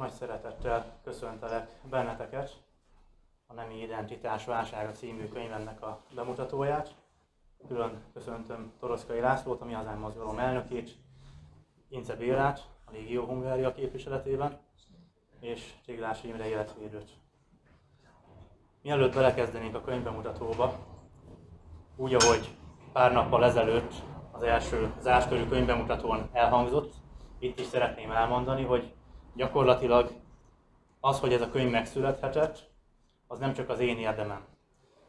Nagy szeretettel köszöntelek benneteket a Nemi identitás válsága című könyvemnek a bemutatóját. Külön köszöntöm Toroczkai Lászlót, a Mi Hazánk Mozgalom elnökét, Ince Bélát, a Légió Hungária képviseletében, és Téglás Imre életvédőt. Mielőtt belekezdenénk a könyvbemutatóba, úgy, ahogy pár nappal ezelőtt az első záskörű könyvbemutatón elhangzott, itt is szeretném elmondani, hogy gyakorlatilag az, hogy ez a könyv megszülethetett, az nem csak az én érdemem.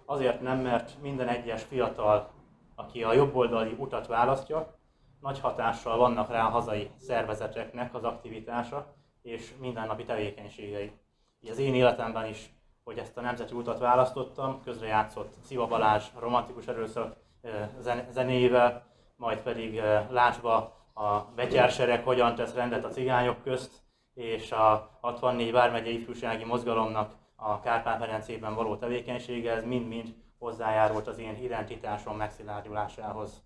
Azért nem, mert minden egyes fiatal, aki a jobboldali utat választja, nagy hatással vannak rá a hazai szervezeteknek az aktivitása és mindennapi tevékenységei. Így az én életemben is, hogy ezt a nemzeti utat választottam, közrejátszott Sziva Balázs romantikus erőszak zenével, majd pedig Lácsba a Vetyársereg hogyan tesz rendet a cigányok közt, és a 64 vármegyei ifjúsági mozgalomnak a Kárpát-medencében való tevékenysége, ez mind-mind hozzájárult az én identitásom megszilárdulásához.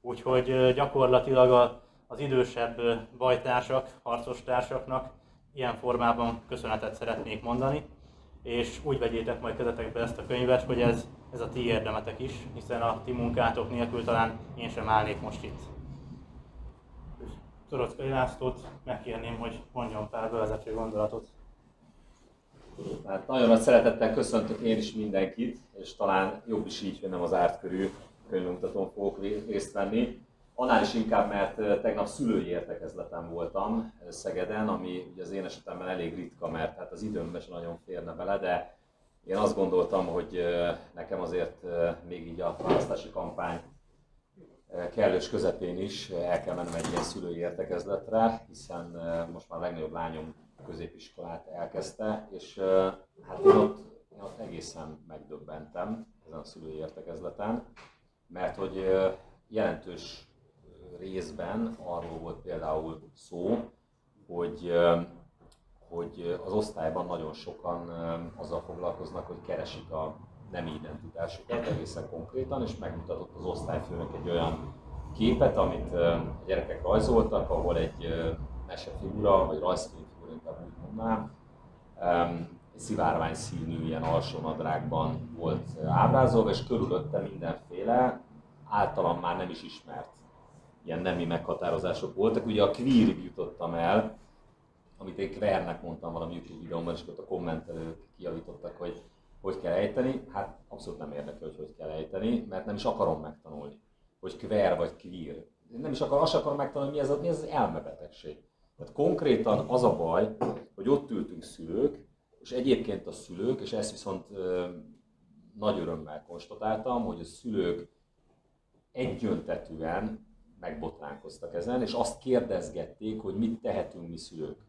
Úgyhogy gyakorlatilag az idősebb bajtársak, harcostársaknak ilyen formában köszönetet szeretnék mondani, és úgy vegyétek majd kezetekbe ezt a könyvet, hogy ez a ti érdemetek is, hiszen a ti munkátok nélkül talán én sem állnék most itt. Toroczkai Lászlót megkérném, hogy mondjon pár bevezető gondolatot. Hát nagyon nagy szeretettel köszöntök én is mindenkit, és talán jobb is így, hogy nem az árt körül könyvmutatón fogok részt venni. Annál is inkább, mert tegnap szülői értekezleten voltam Szegeden, ami ugye az én esetemben elég ritka, mert hát az időmben sem nagyon férne bele, de én azt gondoltam, hogy nekem azért még így a választási kampány kellős közepén is el kell mennem egy ilyen szülői értekezletre, hiszen most már a legnagyobb lányom középiskolát elkezdte, és hát én ott egészen megdöbbentem ezen a szülői értekezleten, mert hogy jelentős részben arról volt például szó, hogy az osztályban nagyon sokan azzal foglalkoznak, hogy keresik a nemi identitásukat egészen konkrétan, és megmutatott az osztályfőnök egy olyan képet, amit a gyerekek rajzoltak, ahol egy mesefigura, vagy rajzfilmfigura, inkább úgy mondanám, szivárvány színű, ilyen alsónadrágban volt ábrázolva, és körülötte mindenféle általam már nem is ismert ilyen nemi meghatározások voltak. Ugye a queerig jutottam el, amit én queernek mondtam valami YouTube videóban, és ott a kommentelők kijavítottak, hogy kell ejteni. Hát abszolút nem érdekel, hogy kell ejteni, mert nem is akarom megtanulni, hogy queer vagy queer. Én nem is akarom megtanulni, mi ez az elmebetegség. Tehát konkrétan az a baj, hogy ott ültünk szülők, és egyébként a szülők, és ezt viszont nagy örömmel konstatáltam, hogy a szülők egyöntetűen megbotránkoztak ezen, és azt kérdezgették, hogy mit tehetünk mi szülők,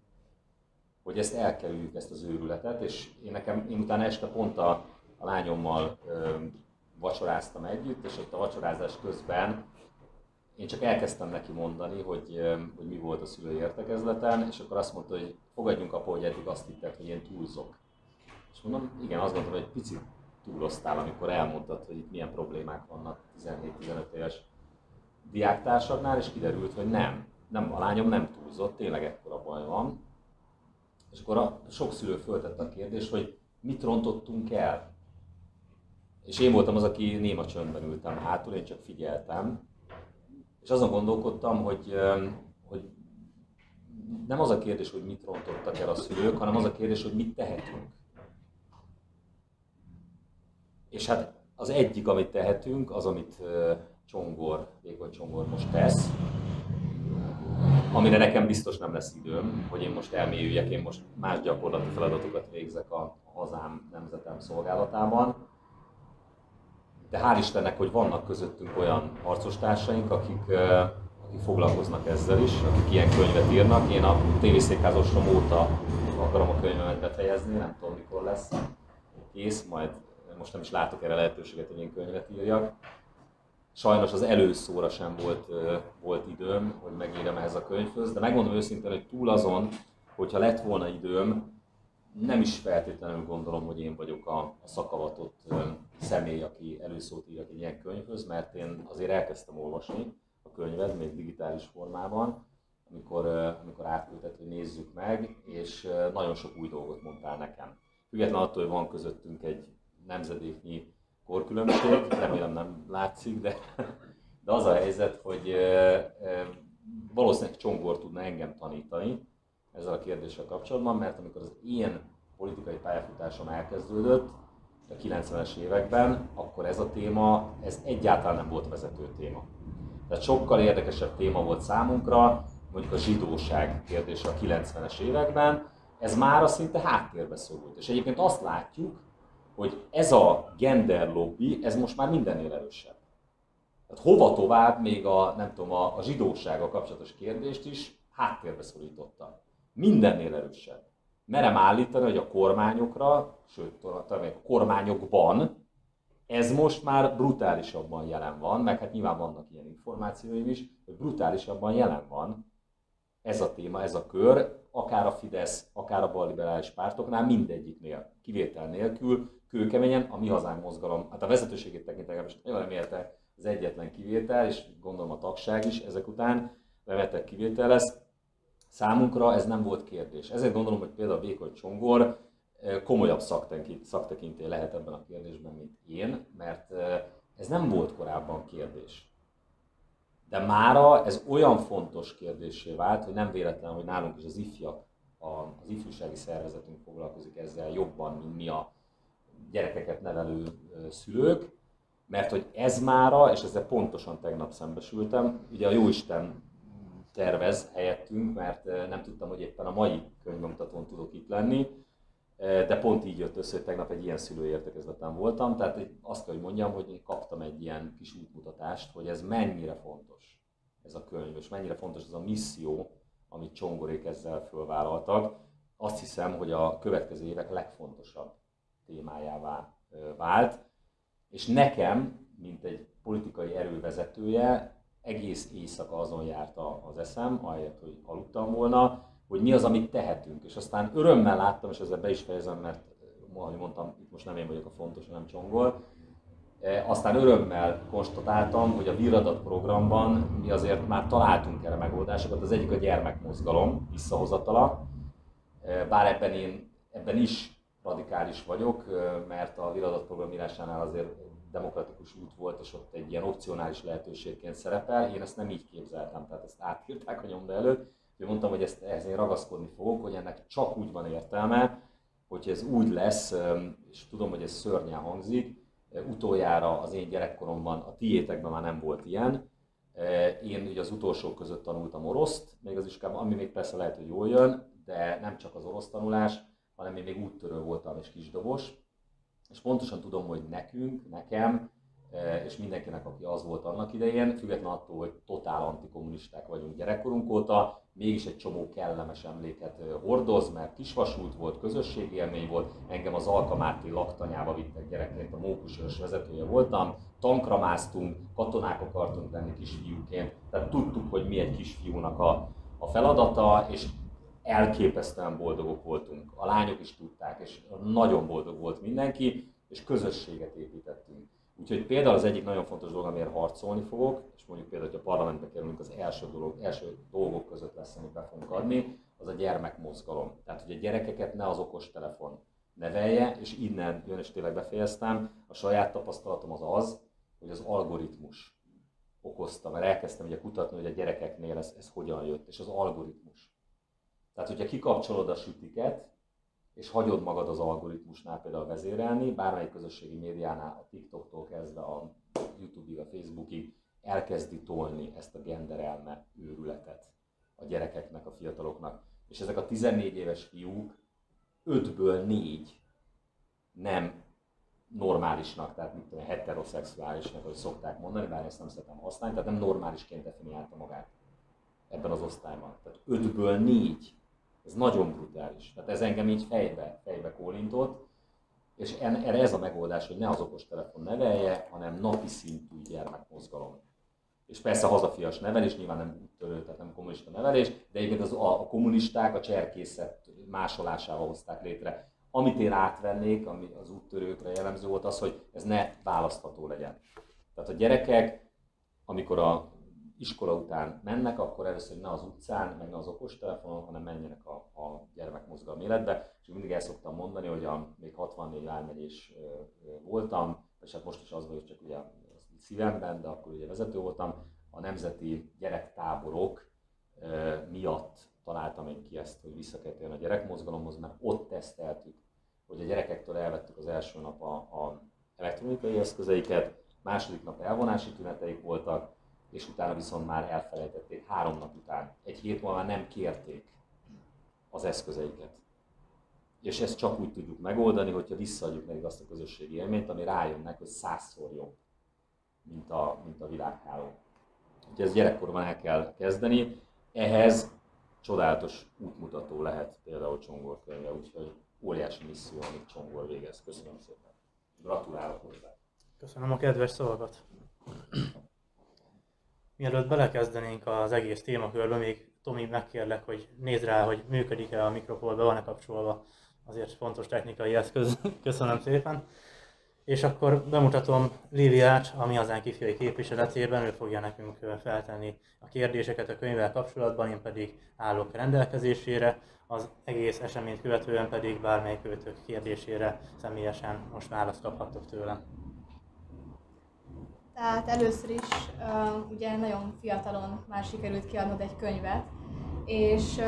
hogy ezt elkerüljük, ezt az őrületet, és én utána este pont a lányommal vacsoráztam együtt, és ott a vacsorázás közben én csak elkezdtem neki mondani, hogy mi volt a szülői értekezleten, és akkor azt mondta, hogy fogadjunk, apa, hogy eddig azt hitted, hogy én túlzok. És mondom, igen, azt gondolom, hogy picit túloztál, amikor elmondtad, hogy itt milyen problémák vannak 17-15 éves diáktársadnál, és kiderült, hogy nem, a lányom nem túlzott, tényleg ekkora baj van. És akkor sok szülő föltette a kérdést, hogy mit rontottunk el. És én voltam az, aki néma csöndben ültem hátul, én csak figyeltem. És azon gondolkodtam, hogy nem az a kérdés, hogy mit rontottak el a szülők, hanem az a kérdés, hogy mit tehetünk. És hát az egyik, amit tehetünk, az, amit Vékony Csongor most tesz, amire nekem biztos nem lesz időm, hogy én most elmélyüljek, én most más gyakorlati feladatokat végzek a hazám, nemzetem szolgálatában. De hál' Istennek, hogy vannak közöttünk olyan harcostársaink, akik foglalkoznak ezzel is, akik ilyen könyvet írnak. Én a tévészékházasrom óta akarom a könyvemet befejezni, nem tudom mikor lesz kész, majd most nem is látok erre lehetőséget, hogy én könyvet írjak. Sajnos az előszóra sem volt időm, hogy megírjam ehhez a könyvhöz, de megmondom őszintén, hogy túl azon, hogyha lett volna időm, nem is feltétlenül gondolom, hogy én vagyok a szakavatott személy, aki előszót ír egy ilyen könyvhöz, mert én azért elkezdtem olvasni a könyvet, még digitális formában, amikor átküldett, hogy nézzük meg, és nagyon sok új dolgot mondtál nekem. Független attól, hogy van közöttünk egy nemzedéknyi korkülönbség, remélem nem látszik, de az a helyzet, hogy valószínűleg Csongor tudna engem tanítani ezzel a kérdéssel kapcsolatban, mert amikor az én politikai pályafutásom elkezdődött a 90-es években, akkor ez a téma, ez egyáltalán nem volt vezető téma. Tehát sokkal érdekesebb téma volt számunkra, mondjuk a zsidóság kérdése a 90-es években, ez mára szinte háttérbe szorult. És egyébként azt látjuk, hogy ez a gender lobby, ez most már mindennél erősebb. Tehát hova tovább még a zsidósággal kapcsolatos kérdést is háttérbe szorította. Mindennél erősebb. Merem állítani, hogy a kormányokra, sőt talán a kormányokban ez most már brutálisabban jelen van, meg hát nyilván vannak ilyen információim is, hogy brutálisabban jelen van ez a téma, ez a kör, akár a Fidesz, akár a balliberális pártoknál, mindegyiknél, kivétel nélkül, kőkeményen a Mi Hazánk Mozgalom, hát a vezetőségét tekintek, most nagyon reméltek az egyetlen kivétel, és gondolom a tagság is ezek után remeteg kivétel lesz. Számunkra ez nem volt kérdés. Ezért gondolom, hogy például Vékony Csongor komolyabb szaktekintély lehet ebben a kérdésben, mint én, mert ez nem volt korábban kérdés. De mára ez olyan fontos kérdéssé vált, hogy nem véletlen, hogy nálunk is az ifjak, az ifjúsági szervezetünk foglalkozik ezzel jobban, mint mi a gyerekeket nevelő szülők, mert hogy ez mára, és ezzel pontosan tegnap szembesültem, ugye a Jóisten tervez helyettünk, mert nem tudtam, hogy éppen a mai könyvbemutatón tudok itt lenni, de pont így jött össze, hogy tegnap egy ilyen szülőértekezleten voltam, tehát azt kell, hogy mondjam, hogy én kaptam egy ilyen kis útmutatást, hogy ez mennyire fontos, ez a könyv, és mennyire fontos ez a misszió, amit Csongorék ezzel fölvállaltak. Azt hiszem, hogy a következő évek legfontosabb témájává vált, és nekem, mint egy politikai erővezetője, egész éjszaka azon járt az eszem, ahelyett, hogy aludtam volna, hogy mi az, amit tehetünk. És aztán örömmel láttam, és ezzel be is fejezem, mert ahogy mondtam, itt most nem én vagyok a fontos, hanem Csongor. Aztán örömmel konstatáltam, hogy a Virradat programban mi azért már találtunk erre megoldásokat. Az egyik a gyermekmozgalom visszahozatala, bár ebben is radikális vagyok, mert a Virradat program írásánál azért demokratikus út volt, és ott egy ilyen opcionális lehetőségként szerepel. Én ezt nem így képzeltem, tehát ezt átírták a nyomda előtt. Én mondtam, hogy ehhez én ragaszkodni fogok, hogy ennek csak úgy van értelme, hogy ez úgy lesz, és tudom, hogy ez szörnyen hangzik, utoljára az én gyerekkoromban, a tiétekben már nem volt ilyen. Én ugye az utolsók között tanultam oroszt, még az iskában, ami még persze lehet, hogy jól jön, de nem csak az orosz tanulás, hanem én még úttörő voltam és kisdobos. És pontosan tudom, hogy nekünk, nekem, és mindenkinek, aki az volt annak idején, független attól, hogy totál antikommunisták vagyunk gyerekkorunk óta, mégis egy csomó kellemes emléket hordoz, mert kisvasút volt, közösségélmény volt, engem az Alkamáti laktanyába vittek gyerekként, a mókusőrs vezetője voltam, tankra másztunk, katonák akartunk lenni kisfiúként, tehát tudtuk, hogy mi egy kisfiúnak a feladata, és elképesztően boldogok voltunk. A lányok is tudták, és nagyon boldog volt mindenki, és közösséget építettünk. Úgyhogy például az egyik nagyon fontos dolog, amiért harcolni fogok, és mondjuk például, hogy a parlamentbe kerülünk, az első dolgok között lesz, amit be fogunk adni, az a gyermekmozgalom. Tehát, hogy a gyerekeket ne az okostelefon nevelje, és innen jön, és tényleg befejeztem, a saját tapasztalatom az, hogy az algoritmus okozta, mert elkezdtem ugye kutatni, hogy a gyerekeknél ez hogyan jött, és az algoritmus. Tehát, hogyha kikapcsolod a sütiket, és hagyod magad az algoritmusnál például vezérelni, bármelyik közösségi médiánál, a TikToktól kezdve a YouTube-ig, a Facebookig elkezdi tolni ezt a genderelme őrületet a gyerekeknek, a fiataloknak. És ezek a 14 éves fiúk 5-ből 4 nem normálisnak, tehát mit tudom, heteroszexuálisnak, ahogy szokták mondani, bár ezt nem szeretem használni, tehát nem normálisként definiálta magát ebben az osztályban. Tehát 5-ből 4. Ez nagyon brutális. Tehát ez engem így fejbe kólintott, és erre ez a megoldás, hogy ne az okostelefon nevelje, hanem napi szintű gyermekmozgalom. És persze hazafias nevelés, nyilván nem úttörő, tehát nem kommunista nevelés, de egyébként a kommunisták a cserkészet másolásával hozták létre. Amit én átvennék, ami az úttörőkre jellemző volt, az, hogy ez ne választható legyen. Tehát a gyerekek, amikor a iskola után mennek, akkor először, hogy ne az utcán, meg ne az okostelefonon, hanem menjenek a gyermekmozgalmi életbe. És mindig el szoktam mondani, hogy még 64 vármegyés voltam, és hát most is az vagyok, csak ugye szívemben, de akkor ugye vezető voltam, a nemzeti gyerektáborok miatt találtam én ki ezt, hogy vissza kell térni a gyerekmozgalomhoz, mert ott teszteltük, hogy a gyerekektől elvettük az első nap a elektronikai eszközeiket, második nap elvonási tüneteik voltak, és utána viszont már elfelejtették 3 nap után. Egy hét múlva nem kérték az eszközeiket. És ezt csak úgy tudjuk megoldani, hogyha visszaadjuk nekik azt a közösségi élményt, ami rájönnek, hogy 100-szor jobb, mint a világháló. Úgyhogy ezt gyerekkorban el kell kezdeni. Ehhez csodálatos útmutató lehet például Csongor könyve, úgyhogy óriási misszió, amit Csongor végez. Köszönöm szépen. Gratulálok hozzá. Köszönöm a kedves szavakat. Mielőtt belekezdenénk az egész témakörbe, még Tomi, megkérlek, hogy nézd rá, hogy működik-e a mikrofon, be van-e kapcsolva. Azért fontos technikai eszköz. Köszönöm szépen. És akkor bemutatom Liviács, a Mi Hazánk ifjai képviseletében, ő fogja nekünk feltenni a kérdéseket a könyvvel kapcsolatban, én pedig állok rendelkezésére, az egész eseményt követően pedig bármelyik őtök kérdésére személyesen most választ kaphattok tőlem. Tehát először is ugye nagyon fiatalon már sikerült kiadnod egy könyvet, és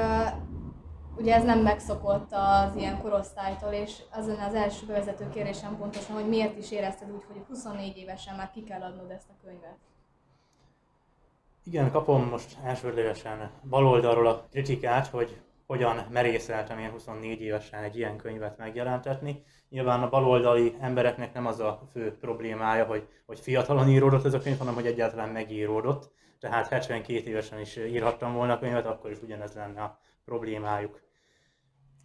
ugye ez nem megszokott az ilyen korosztálytól, és azon az első bevezető kérésem pontosan, hogy miért is érezted úgy, hogy 24 évesen már ki kell adnod ezt a könyvet? Igen, kapom most elsődlegesen baloldalról a kritikát, hogy hogyan merészeltem én 24 évesen egy ilyen könyvet megjelentetni. Nyilván a baloldali embereknek nem az a fő problémája, hogy fiatalon íródott ez a könyv, hanem hogy egyáltalán megíródott. Tehát 72 évesen is írhattam volna a könyvet, akkor is ugyanez lenne a problémájuk.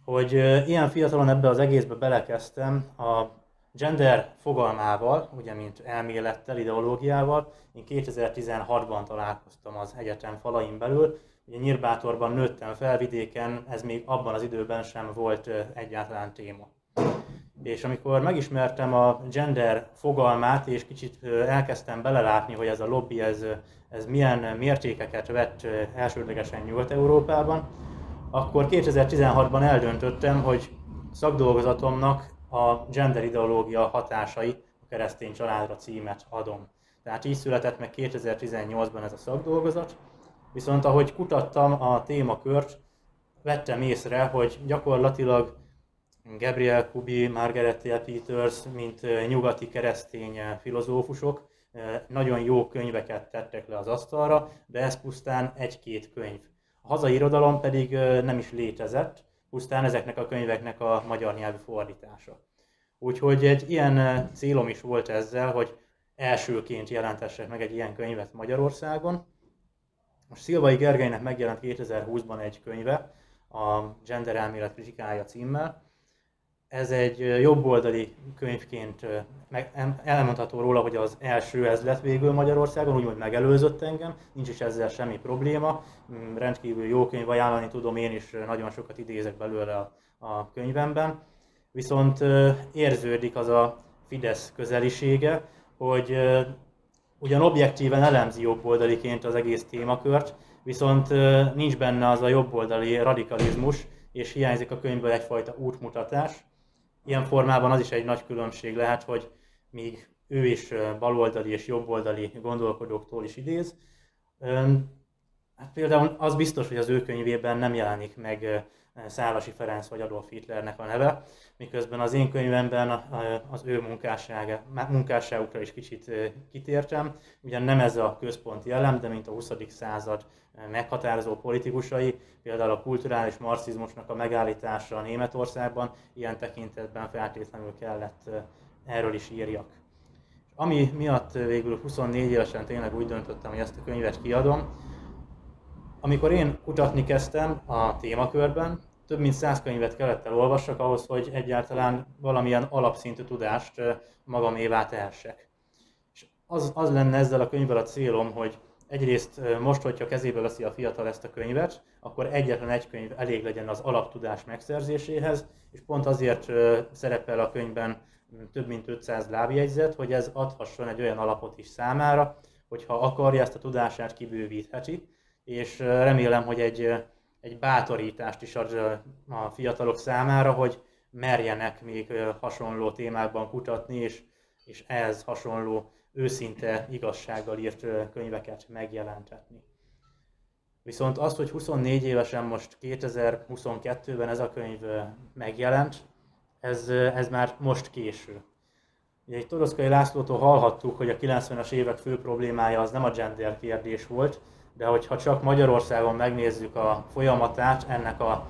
Hogy ilyen fiatalon ebbe az egészbe belekezdtem, a gender fogalmával, ugye mint elmélettel, ideológiával, én 2016-ban találkoztam az egyetem falain belül. Ugye Nyírbátorban nőttem fel, vidéken, ez még abban az időben sem volt egyáltalán téma. És amikor megismertem a gender fogalmát, és kicsit elkezdtem belelátni, hogy ez a lobby, ez milyen mértékeket vett elsődlegesen Nyugat-Európában, akkor 2016-ban eldöntöttem, hogy szakdolgozatomnak a gender ideológia hatásai a keresztény családra címet adom. Tehát így született meg 2018-ban ez a szakdolgozat, viszont ahogy kutattam a témakört, vettem észre, hogy gyakorlatilag Gabriel Kuby, Margaret Peters, mint nyugati keresztény filozófusok nagyon jó könyveket tettek le az asztalra, de ez pusztán 1-2 könyv. A hazai irodalom pedig nem is létezett, pusztán ezeknek a könyveknek a magyar nyelvű fordítása. Úgyhogy egy ilyen célom is volt ezzel, hogy elsőként jelentessek meg egy ilyen könyvet Magyarországon. Most Szilvai Gergelynek megjelent 2020-ban egy könyve, a Gender elmélet kritikája címmel. Ez egy jobboldali könyvként elmondható róla, hogy az első ez lett végül Magyarországon, úgymond megelőzött engem, nincs is ezzel semmi probléma. Rendkívül jó könyv, ajánlani tudom, én is nagyon sokat idézek belőle a könyvemben. Viszont érződik az a Fidesz közelisége, hogy ugyan objektíven elemzi jobboldaliként az egész témakört, viszont nincs benne az a jobboldali radikalizmus, és hiányzik a könyvből egyfajta útmutatás. Ilyen formában az is egy nagy különbség lehet, hogy míg ő is baloldali és jobboldali gondolkodóktól is idéz. Hát például az biztos, hogy az ő könyvében nem jelenik meg Szálasi Ferenc vagy Adolf Hitlernek a neve, miközben az én könyvemben az ő munkásságukra is kicsit kitértem. Ugyan nem ez a központi elem, de mint a 20. század meghatározó politikusai, például a kulturális marxizmusnak a megállítása a Németországban, ilyen tekintetben feltétlenül kellett erről is írjak. Ami miatt végül 24 évesen tényleg úgy döntöttem, hogy ezt a könyvet kiadom, amikor én kutatni kezdtem a témakörben, több mint 100 könyvet kellett elolvassak ahhoz, hogy egyáltalán valamilyen alapszintű tudást magamévá tehessek. És az lenne ezzel a könyvvel a célom, hogy egyrészt most, hogyha kezébe veszi a fiatal ezt a könyvet, akkor egyetlen egy könyv elég legyen az alaptudás megszerzéséhez, és pont azért szerepel a könyvben több mint 500 lábjegyzet, hogy ez adhasson egy olyan alapot is számára, hogyha akarja, ezt a tudását kibővítheti, és remélem, hogy egy bátorítást is ad a fiatalok számára, hogy merjenek még hasonló témákban kutatni, és ehhez hasonló őszinte igazsággal írt könyveket megjelentetni. Viszont azt, hogy 24 évesen most 2022-ben ez a könyv megjelent, ez már most késő. Ugye egy Toroczkai Lászlótól hallhattuk, hogy a 90-es évek fő problémája az nem a gender kérdés volt, de hogyha csak Magyarországon megnézzük a folyamatát ennek a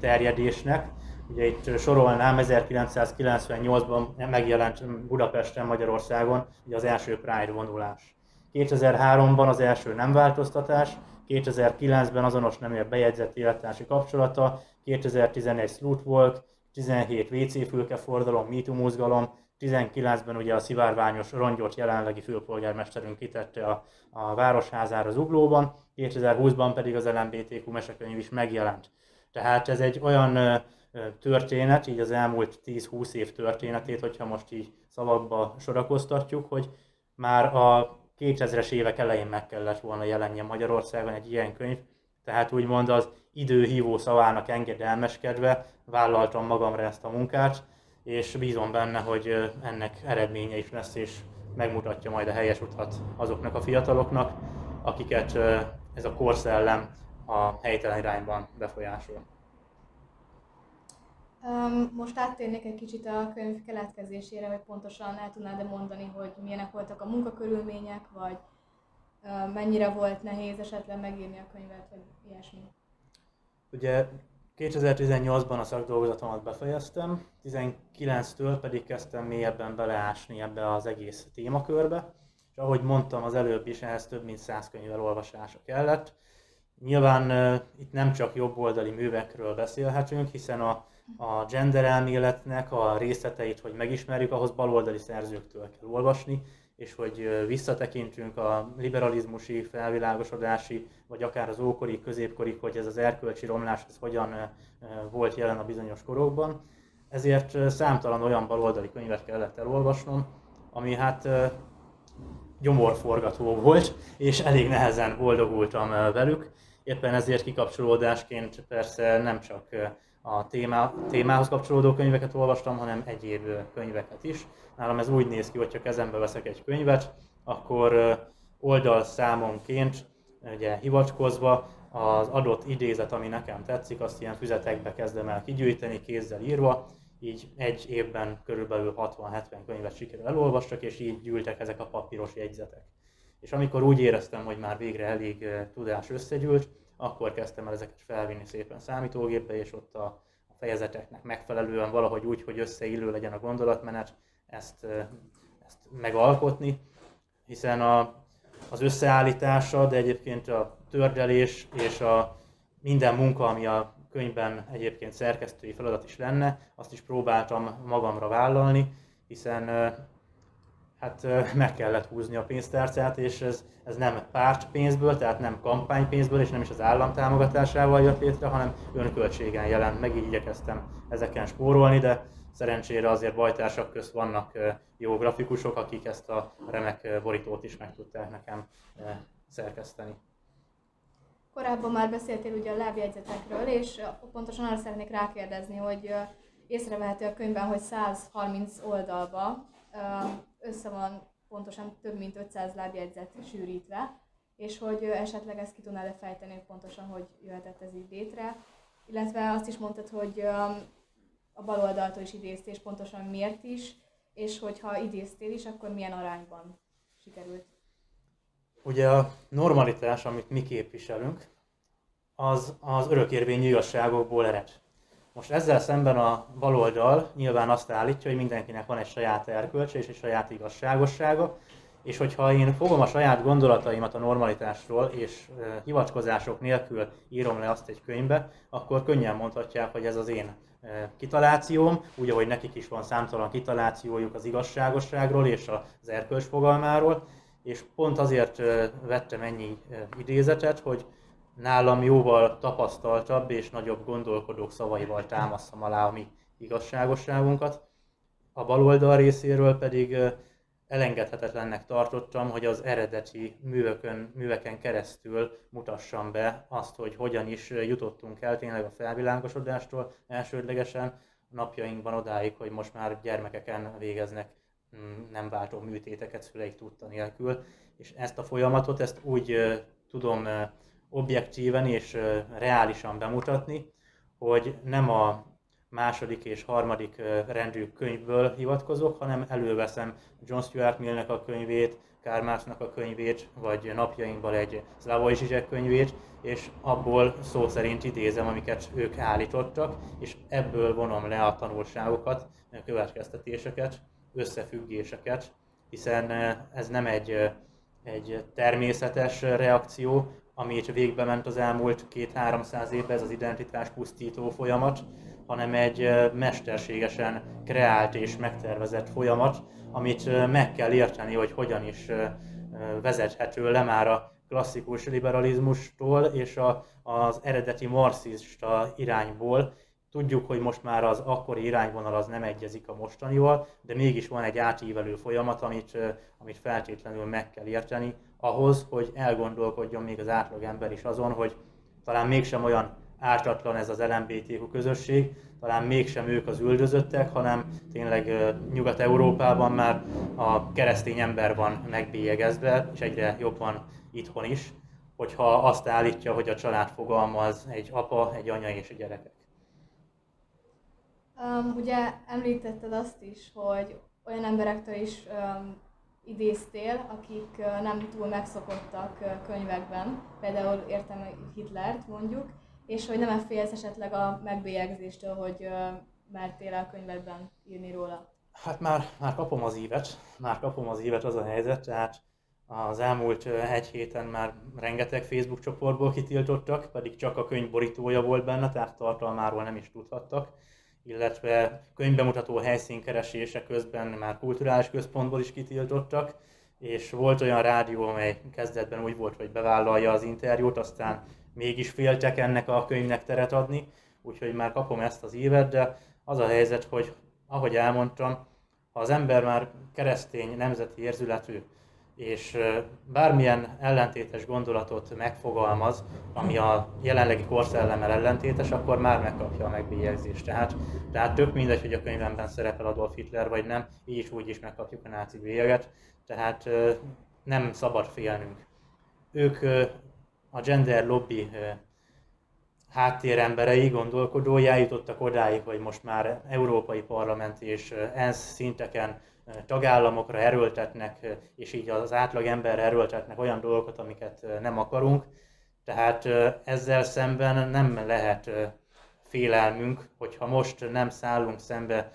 terjedésnek, ugye itt sorolnám, 1998-ban megjelent Budapesten, Magyarországon ugye az első Pride vonulás. 2003-ban az első nem változtatás, 2009-ben azonos neműek bejegyzett élettársi kapcsolata, 2011 Slut Walk, 17 WC-fülke forradalom, MeToo mozgalom, 19-ben ugye a szivárványos rongyot jelenlegi főpolgármesterünk kitette a Városházára Zuglóban, 2020-ban pedig az LMBTQ mesekönyv is megjelent. Tehát ez egy olyan történet, így az elmúlt 10-20 év történetét, hogyha most így szavakba sorakoztatjuk, hogy már a 2000-es évek elején meg kellett volna jelenjen Magyarországon egy ilyen könyv, tehát úgymond az időhívó szavának engedelmeskedve vállaltam magamra ezt a munkát, és bízom benne, hogy ennek eredménye is lesz, és megmutatja majd a helyes utat azoknak a fiataloknak, akiket ez a korszellem a helytelen irányban befolyásol. Most áttérnék egy kicsit a könyv keletkezésére, hogy pontosan el tudnád-e mondani, hogy milyenek voltak a munkakörülmények, vagy mennyire volt nehéz esetleg megírni a könyvet, vagy ilyesmi. Ugye 2018-ban a szakdolgozatomat befejeztem, 19-től pedig kezdtem mélyebben beleásni ebbe az egész témakörbe, és ahogy mondtam az előbb is, ehhez több mint 100 könyv elolvasása kellett. Nyilván itt nem csak jobboldali művekről beszélhetünk, hiszen a gender elméletnek a részleteit, hogy megismerjük, ahhoz baloldali szerzőktől kell olvasni, és hogy visszatekintünk a liberalizmusi, felvilágosodási, vagy akár az ókori, középkorig, hogy ez az erkölcsi romlás ez hogyan volt jelen a bizonyos korokban. Ezért számtalan olyan baloldali könyvet kellett elolvasnom, ami hát gyomorforgató volt, és elég nehezen boldogultam velük. Éppen ezért kikapcsolódásként persze nem csak a témához kapcsolódó könyveket olvastam, hanem egyéb könyveket is. Nálam ez úgy néz ki, hogy ha kezembe veszek egy könyvet, akkor oldalszámonként ugye, hivatkozva az adott idézet, ami nekem tetszik, azt ilyen füzetekbe kezdem el kigyűjteni, kézzel írva. Így egy évben körülbelül 60-70 könyvet sikerül elolvastak, és így gyűltek ezek a papíros jegyzetek. És amikor úgy éreztem, hogy már végre elég tudás összegyűlt, akkor kezdtem el ezeket felvinni szépen számítógépbe, és ott a fejezeteknek megfelelően valahogy úgy, hogy összeillő legyen a gondolatmenet, ezt megalkotni, hiszen az összeállítása, de egyébként a tördelés és minden munka, ami a könyvben egyébként szerkesztői feladat is lenne, azt is próbáltam magamra vállalni, hiszen hát meg kellett húzni a pénztárcát, és ez nem pártpénzből, tehát nem kampánypénzből, és nem is az állam támogatásával jött létre, hanem önköltségen jelent meg, így igyekeztem ezeken spórolni, de szerencsére azért bajtársak közt vannak jó grafikusok, akik ezt a remek borítót is meg tudták nekem szerkeszteni. Korábban már beszéltél ugye a lábjegyzetekről, és pontosan arra szeretnék rákérdezni, hogy észrevehető a könyvben, hogy 130 oldalba össze van pontosan több mint 500 lábjegyzet sűrítve, és hogy esetleg ezt ki tudnád-e fejteni pontosan, hogy jöhetett ez így létre. Illetve azt is mondtad, hogy a bal oldaltól is idéztél, és pontosan miért is, és hogyha idéztél is, akkor milyen arányban sikerült. Ugye a normalitás, amit mi képviselünk, az örökérvényű igazságokból ered. Most ezzel szemben a baloldal nyilván azt állítja, hogy mindenkinek van egy saját erkölcse és egy saját igazságossága, és hogyha én fogom a saját gondolataimat a normalitásról, és hivatkozások nélkül írom le azt egy könyvbe, akkor könnyen mondhatják, hogy ez az én kitalációm, úgy, ahogy nekik is van számtalan kitalációjuk az igazságosságról és az erkölcs fogalmáról, és pont azért vettem ennyi idézetet, hogy nálam jóval tapasztaltabb és nagyobb gondolkodók szavaival támasztam alá a mi igazságosságunkat. A baloldal részéről pedig elengedhetetlennek tartottam, hogy az eredeti műveken keresztül mutassam be azt, hogy hogyan is jutottunk el tényleg a felvilágosodástól elsődlegesen a napjainkban odáig, hogy most már gyermekeken végeznek nem váltó műtéteket szüleik tudta nélkül. És ezt a folyamatot ezt úgy tudom objektíven és reálisan bemutatni, hogy nem a második és harmadik rendű könyvből hivatkozok, hanem előveszem John Stuart Millnek a könyvét, Karl Marxnak a könyvét, vagy napjainkban egy Szlávai Zsizsek könyvét, és abból szó szerint idézem, amiket ők állítottak, és ebből vonom le a tanulságokat, a következtetéseket, összefüggéseket, hiszen ez nem egy természetes reakció, amit végbe ment az elmúlt 200-300 évben, ez az identitás pusztító folyamat, hanem egy mesterségesen kreált és megtervezett folyamat, amit meg kell érteni, hogy hogyan is vezethető le már a klasszikus liberalizmustól és az eredeti marxista irányból. Tudjuk, hogy most már az akkori irányvonal az nem egyezik a mostanival, de mégis van egy átívelő folyamat, amit feltétlenül meg kell érteni ahhoz, hogy elgondolkodjon még az átlagember is azon, hogy talán mégsem olyan ártatlan ez az LMBTQ közösség, talán mégsem ők az üldözöttek, hanem tényleg Nyugat-Európában már a keresztény ember van megbélyegezve, és egyre jobban itthon is, hogyha azt állítja, hogy a család fogalma az egy apa, egy anya és a gyerekek. Ugye említetted azt is, hogy olyan emberektől is idéztél, akik nem túl megszokottak könyvekben, például értem Hitlert mondjuk, és hogy nem félsz esetleg a megbélyegzéstől, hogy mertél a könyvedben írni róla? Hát már kapom az ívet, az a helyzet, tehát az elmúlt egy héten már rengeteg Facebook csoportból kitiltottak, pedig csak a könyv borítója volt benne, tehát tartalmáról nem is tudhattak, illetve könyvbemutató helyszínkeresése közben már kulturális központból is kitiltottak, és volt olyan rádió, amely kezdetben úgy volt, hogy bevállalja az interjút, aztán mégis féltek ennek a könyvnek teret adni, úgyhogy már kapom ezt az ívet, de az a helyzet, hogy ahogy elmondtam, ha az ember már keresztény, nemzeti érzületű, és bármilyen ellentétes gondolatot megfogalmaz, ami a jelenlegi korszellemmel ellentétes, akkor már megkapja a megbélyegzést. Tehát tök mindegy, hogy a könyvemben szerepel Adolf Hitler vagy nem, így is úgy is megkapjuk a náci bélyeget, tehát nem szabad félnünk. Ők a gender lobby háttéremberei, gondolkodói eljutottak odáig, hogy most már európai parlament és ENSZ szinteken tagállamokra erőltetnek, és így az átlagemberre erőltetnek olyan dolgokat, amiket nem akarunk. Tehát ezzel szemben nem lehet félelmünk, hogyha most nem szállunk szembe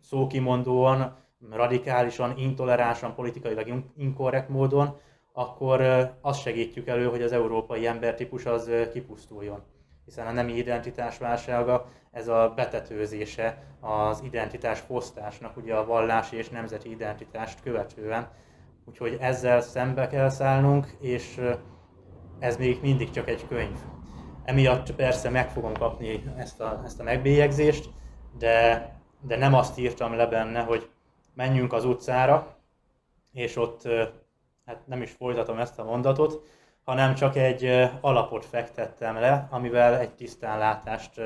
szókimondóan, radikálisan, intoleránsan, politikailag inkorrekt módon, akkor azt segítjük elő, hogy az európai embertípus az kipusztuljon. Hiszen a nemi identitás válsága, ez a betetőzése az identitás fosztásnak, ugye a vallási és nemzeti identitást követően. Úgyhogy ezzel szembe kell szállnunk, és ez még mindig csak egy könyv. Emiatt persze meg fogom kapni ezt a megbélyegzést, de nem azt írtam le benne, hogy menjünk az utcára, és ott, hát nem is folytatom ezt a mondatot, hanem csak egy alapot fektettem le, amivel egy tisztánlátást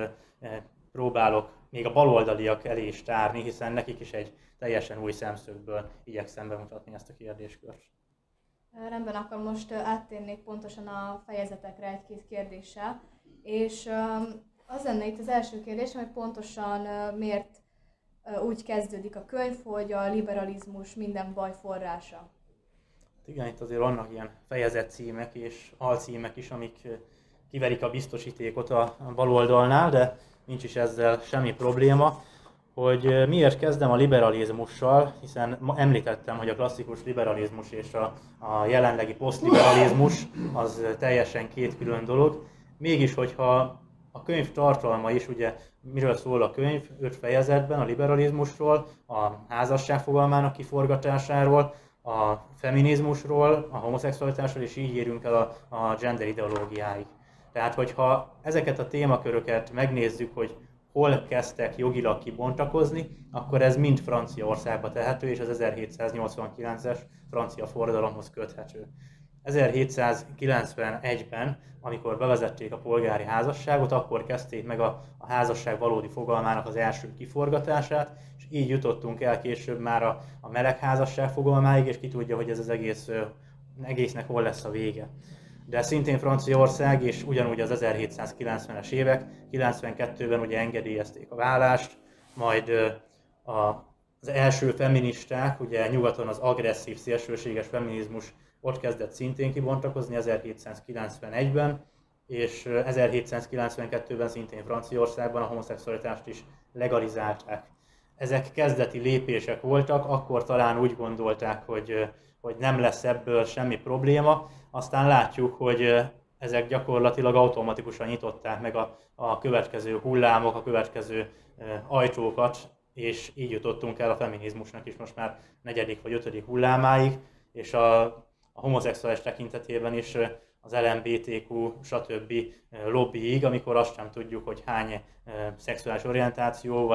próbálok még a baloldaliak elé is tárni, hiszen nekik is egy teljesen új szemszögből igyekszem bemutatni ezt a kérdéskört. Rendben, akkor most áttérnék pontosan a fejezetekre egy-két kérdéssel, és az lenne itt az első kérdés, hogy pontosan miért úgy kezdődik a könyv, hogy a liberalizmus minden baj forrása. Igen, itt azért vannak ilyen fejezet címek és alcímek is, amik kiverik a biztosítékot a baloldalnál, de nincs is ezzel semmi probléma, hogy miért kezdem a liberalizmussal, hiszen említettem, hogy a klasszikus liberalizmus és a jelenlegi posztliberalizmus az teljesen két külön dolog. Mégis, hogyha a könyv tartalma is, ugye miről szól a könyv, 5 fejezetben a liberalizmusról, a házasság fogalmának kiforgatásáról, a feminizmusról, a homoszexualitásról, és így érünk el a gender ideológiáig. Tehát, hogyha ezeket a témaköröket megnézzük, hogy hol kezdtek jogilag kibontakozni, akkor ez mind Franciaországba tehető, és az 1789-es francia forradalomhoz köthető. 1791-ben, amikor bevezették a polgári házasságot, akkor kezdték meg a házasság valódi fogalmának az első kiforgatását, és így jutottunk el később már a melegházasság fogalmáig, és ki tudja, hogy ez az egésznek hol lesz a vége. De szintén Franciaország, és ugyanúgy az 1790-es évek, 92-ben ugye engedélyezték a vállást, majd az első feministák, ugye nyugaton az agresszív, szélsőséges feminizmus ott kezdett szintén kibontakozni 1791-ben, és 1792-ben szintén Franciaországban a homoszexualitást is legalizálták. Ezek kezdeti lépések voltak, akkor talán úgy gondolták, hogy nem lesz ebből semmi probléma, aztán látjuk, hogy ezek gyakorlatilag automatikusan nyitották meg a következő hullámok, a következő ajtókat, és így jutottunk el a feminizmusnak is most már 4. vagy 5. hullámáig, és a homoszexuális tekintetében is az LMBTQ stb. Lobbyig, amikor azt sem tudjuk, hogy hány szexuális orientáció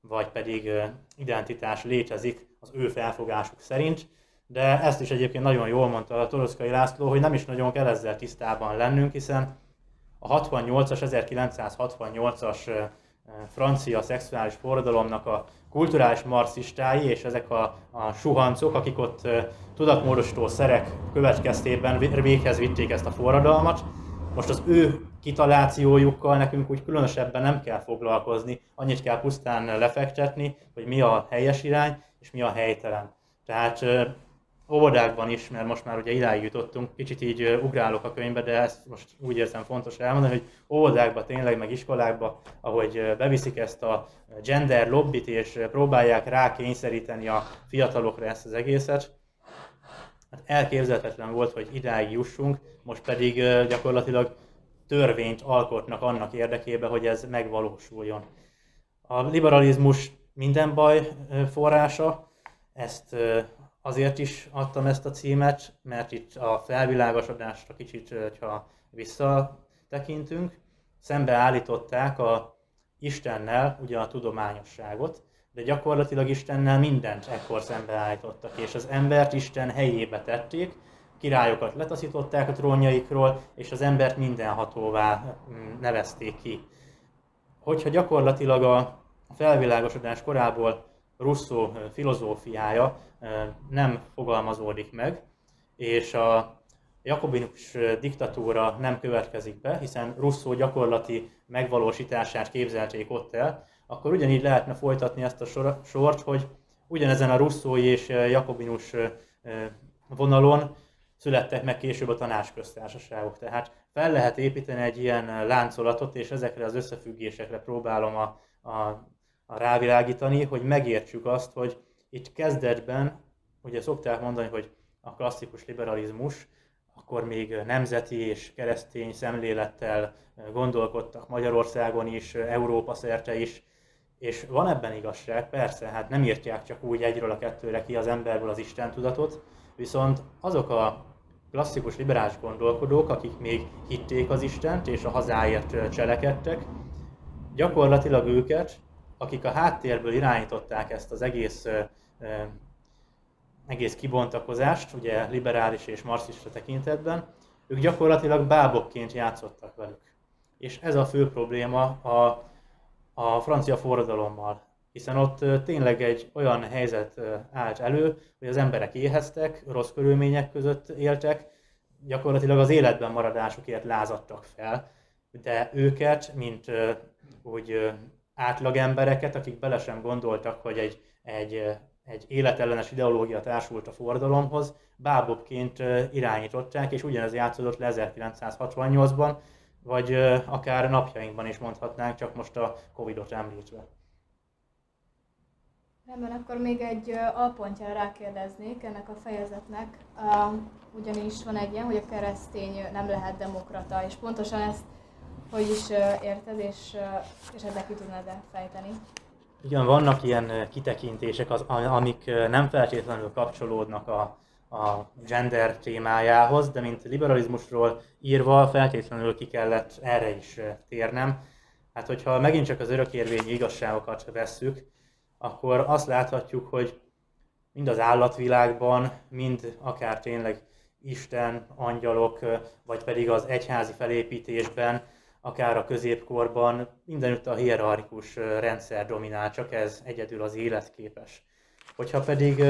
vagy pedig identitás létezik az ő felfogásuk szerint. De ezt is egyébként nagyon jól mondta a Toroczkai László, hogy nem is nagyon kell ezzel tisztában lennünk, hiszen a 1968-as francia szexuális forradalomnak a kulturális marxistái és ezek a suhancok, akik ott tudatmódosító szerek következtében véghez vitték ezt a forradalmat, most az ő kitalációjukkal nekünk úgy különösebben nem kell foglalkozni, annyit kell pusztán lefektetni, hogy mi a helyes irány és mi a helytelen. Tehát óvodákban is, mert most már ugye idáig jutottunk, kicsit így ugrálok a könyvbe, de ezt most úgy érzem fontos elmondani, hogy óvodákban tényleg, meg iskolákban, ahogy beviszik ezt a gender lobbit, és próbálják rákényszeríteni a fiatalokra ezt az egészet, hát elképzelhetetlen volt, hogy idáig jussunk, most pedig gyakorlatilag törvényt alkotnak annak érdekében, hogy ez megvalósuljon. A liberalizmus minden baj forrása, ezt azért is adtam ezt a címet, mert itt a felvilágosodásra kicsit, ha visszatekintünk, szembeállították a Istennel ugye a tudományosságot, de gyakorlatilag Istennel mindent ekkor szembeállítottak, és az embert Isten helyébe tették, királyokat letaszították a trónjaikról, és az embert mindenhatóvá nevezték ki. Hogyha gyakorlatilag a felvilágosodás korából Rousseau filozófiája nem fogalmazódik meg, és a Jakobinus diktatúra nem következik be, hiszen Rousseau gyakorlati megvalósítását képzelték ott el, akkor ugyanígy lehetne folytatni ezt a sort, hogy ugyanezen a Rousseau-i és Jakobinus vonalon születtek meg később a tanácsköztársaságok. Tehát fel lehet építeni egy ilyen láncolatot, és ezekre az összefüggésekre próbálom rávilágítani, hogy megértsük azt, hogy itt kezdetben, ugye szokták mondani, hogy a klasszikus liberalizmus, akkor még nemzeti és keresztény szemlélettel gondolkodtak Magyarországon is, Európa szerte is, és van ebben igazság, persze, hát nem írtják csak úgy egyről a kettőre ki az emberből az istentudatot, viszont azok a klasszikus liberális gondolkodók, akik még hitték az Istent és a hazáért cselekedtek, gyakorlatilag őket, akik a háttérből irányították ezt az egész kibontakozást, ugye liberális és marxista tekintetben, ők gyakorlatilag bábokként játszottak velük. És ez a fő probléma a francia forradalommal, hiszen ott tényleg egy olyan helyzet állt elő, hogy az emberek éheztek, rossz körülmények között éltek, gyakorlatilag az életben maradásukért lázadtak fel, de őket, mint úgy átlag embereket, akik bele sem gondoltak, hogy egy életellenes ideológia társult a forradalomhoz, bábokként irányították, és ugyanez játszódott le 1968-ban, vagy akár napjainkban is mondhatnánk, csak most a Covid-ot említve. Rendben, akkor még egy alpontjára rákérdeznék ennek a fejezetnek, ugyanis van egy ilyen, hogy a keresztény nem lehet demokrata, és pontosan ezt hogy is érted, és ebben ki tudnád fejteni? Igen, vannak ilyen kitekintések, amik nem feltétlenül kapcsolódnak a gender témájához, de mint liberalizmusról írva feltétlenül ki kellett erre is térnem. Hát, hogyha megint csak az örökérvényi igazságokat vesszük, akkor azt láthatjuk, hogy mind az állatvilágban, mind akár tényleg Isten, angyalok, vagy pedig az egyházi felépítésben, akár a középkorban, mindenütt a hierarchikus rendszer dominál, csak ez egyedül az életképes. Hogyha pedig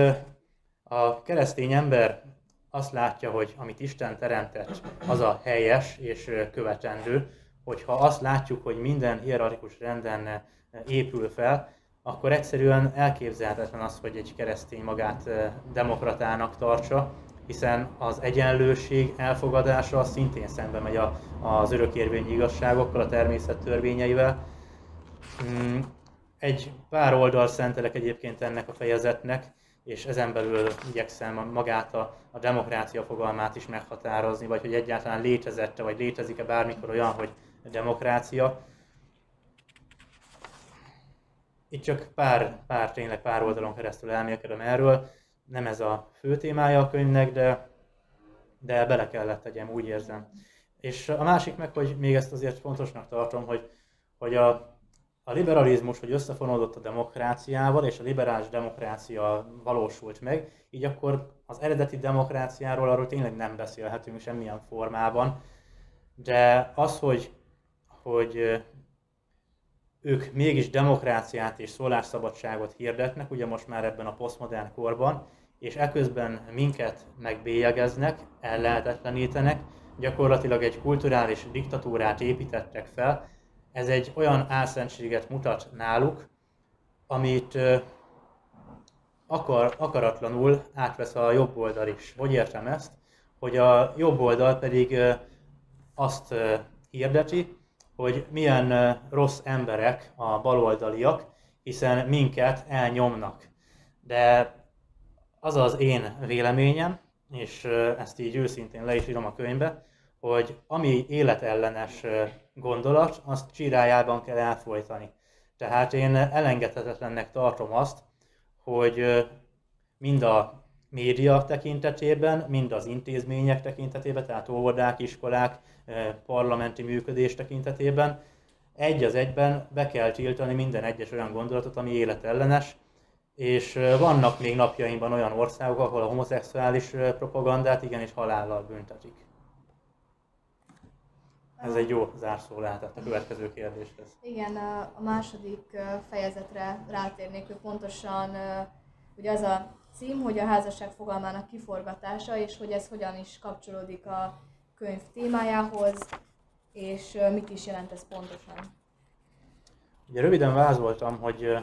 a keresztény ember azt látja, hogy amit Isten teremtett, az a helyes és követendő, hogyha azt látjuk, hogy minden hierarchikus renden épül fel, akkor egyszerűen elképzelhetetlen az, hogy egy keresztény magát demokratának tartsa, hiszen az egyenlőség elfogadása szintén szembe megy az örökérvényi igazságokkal, a természet törvényeivel. Egy pár oldal szentelek egyébként ennek a fejezetnek, és ezen belül igyekszem magát a demokrácia fogalmát is meghatározni, vagy hogy egyáltalán létezette, vagy létezik-e bármikor olyan, hogy demokrácia. Itt csak tényleg pár oldalon keresztül elmélkedem erről. Nem ez a fő témája a könyvnek, de bele kellett tegyem, úgy érzem. És a másik meg, hogy még ezt azért fontosnak tartom, hogy a liberalizmus, hogy összefonódott a demokráciával, és a liberális demokrácia valósult meg, így akkor az eredeti demokráciáról arról tényleg nem beszélhetünk semmilyen formában, de az, hogy ők mégis demokráciát és szólásszabadságot hirdetnek, ugye most már ebben a posztmodern korban, és eközben minket megbélyegeznek, ellehetetlenítenek, gyakorlatilag egy kulturális diktatúrát építettek fel. Ez egy olyan álszentséget mutat náluk, amit akaratlanul átvesz a jobb oldal is. Hogy értem ezt? Hogy a jobb oldal pedig azt hirdeti, hogy milyen rossz emberek a baloldaliak, hiszen minket elnyomnak. De az az én véleményem, és ezt így őszintén le is írom a könyvbe, hogy ami életellenes gondolat, azt csirájában kell elfojtani. Tehát én elengedhetetlennek tartom azt, hogy mind a média tekintetében, mind az intézmények tekintetében, tehát óvodák, iskolák, parlamenti működés tekintetében egy az egyben be kell tiltani minden egyes olyan gondolatot, ami életellenes, és vannak még napjainkban olyan országok, ahol a homoszexuális propagandát igenis halállal büntetik. Ez egy jó zárszó lehetett a következő kérdéshez. Igen, a második fejezetre rátérnék, hogy pontosan ugye az a cím, hogy a házasság fogalmának kiforgatása, és hogy ez hogyan is kapcsolódik a könyv témájához, és mit is jelent ez pontosan. Ugye röviden vázoltam, hogy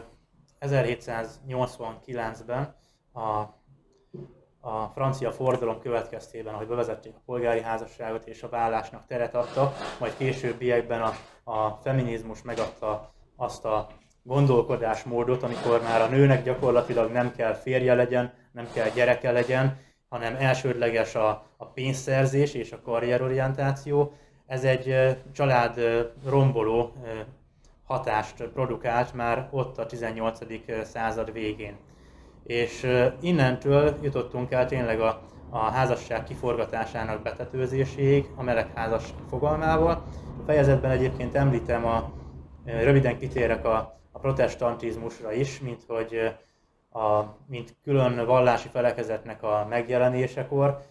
1789-ben a francia forradalom következtében, ahogy bevezették a polgári házasságot és a vállásnak teret adta, majd későbbiekben a feminizmus megadta azt a gondolkodásmódot, amikor már a nőnek gyakorlatilag nem kell férje legyen, nem kell gyereke legyen, hanem elsődleges a pénzszerzés és a karrierorientáció. Ez egy család romboló hatást produkált már ott a 18. század végén. És innentől jutottunk el tényleg a házasság kiforgatásának betetőzéséig a melegházasság fogalmával. A fejezetben egyébként említem, röviden kitérek a protestantizmusra is, mint külön vallási felekezetnek a megjelenésekor.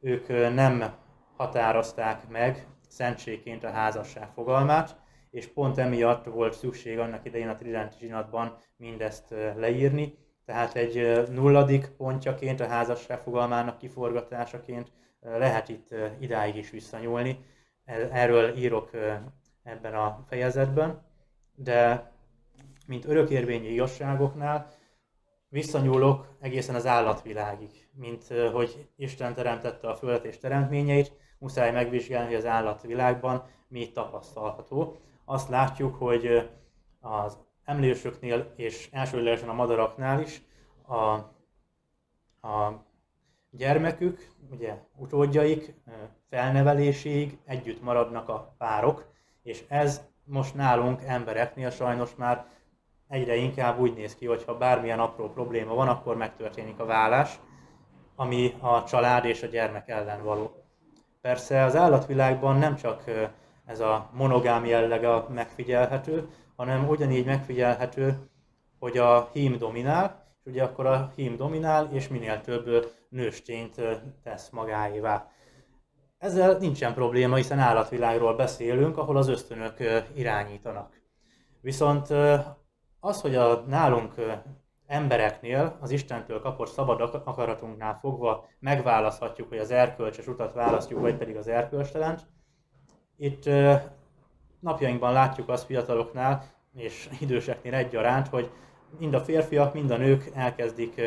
Ők nem határozták meg szentségként a házasság fogalmát, és pont emiatt volt szükség annak idején a Tridenti Zsinatban mindezt leírni. Tehát egy nulladik pontjaként, a házasság fogalmának kiforgatásaként lehet itt idáig is visszanyúlni. Erről írok ebben a fejezetben, de mint örökérvényi igazságoknál visszanyúlok egészen az állatvilágig, mint hogy Isten teremtette a földet és teremtményeit, muszáj megvizsgálni, hogy az állatvilágban mi tapasztalható. Azt látjuk, hogy az emlősöknél és elsődlegesen a madaraknál is a gyermekük, ugye utódjaik felneveléséig együtt maradnak a párok, és ez most nálunk embereknél sajnos már egyre inkább úgy néz ki, hogy ha bármilyen apró probléma van, akkor megtörténik a válás, ami a család és a gyermek ellen való. Persze az állatvilágban nem csak ez a monogám jellege megfigyelhető, hanem ugyanígy megfigyelhető, hogy a hím dominál, és ugye akkor a hím dominál, és minél több nőstényt tesz magáévá. Ezzel nincsen probléma, hiszen állatvilágról beszélünk, ahol az ösztönök irányítanak. Viszont az, hogy a nálunk embereknél, az Istentől kapott szabad akaratunknál fogva megválaszthatjuk, hogy az erkölcsös utat választjuk, vagy pedig az erkölcstelent, itt napjainkban látjuk azt fiataloknál és időseknél egyaránt, hogy mind a férfiak, mind a nők elkezdik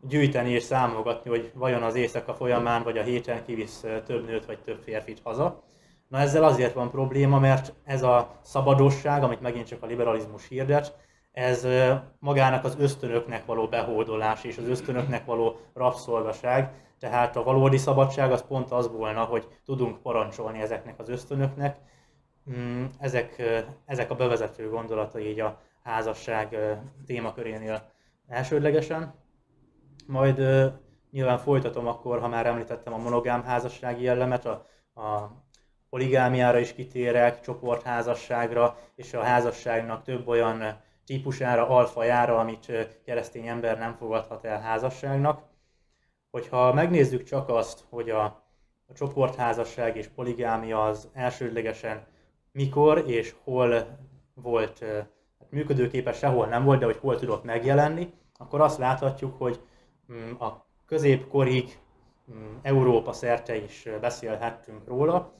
gyűjteni és számolgatni, hogy vajon az éjszaka folyamán vagy a héten kivisz több nőt vagy több férfit haza. Na ezzel azért van probléma, mert ez a szabadosság, amit megint csak a liberalizmus hirdet, ez magának az ösztönöknek való behódolás és az ösztönöknek való rabszolgaság. Tehát a valódi szabadság az pont az volna, hogy tudunk parancsolni ezeknek az ösztönöknek. Ezek a bevezető gondolatai így a házasság témakörénél elsődlegesen. Majd nyilván folytatom akkor, ha már említettem a monogám házassági jellemet, a poligámiára is kitérek, csoportházasságra és a házasságnak több olyan típusára, alfajára, amit keresztény ember nem fogadhat el házasságnak. Hogyha megnézzük csak azt, hogy a csoportházasság és poligámia az elsődlegesen mikor és hol volt, működőképes sehol nem volt, de hogy hol tudott megjelenni, akkor azt láthatjuk, hogy a középkorig Európa szerte is beszélhettünk róla,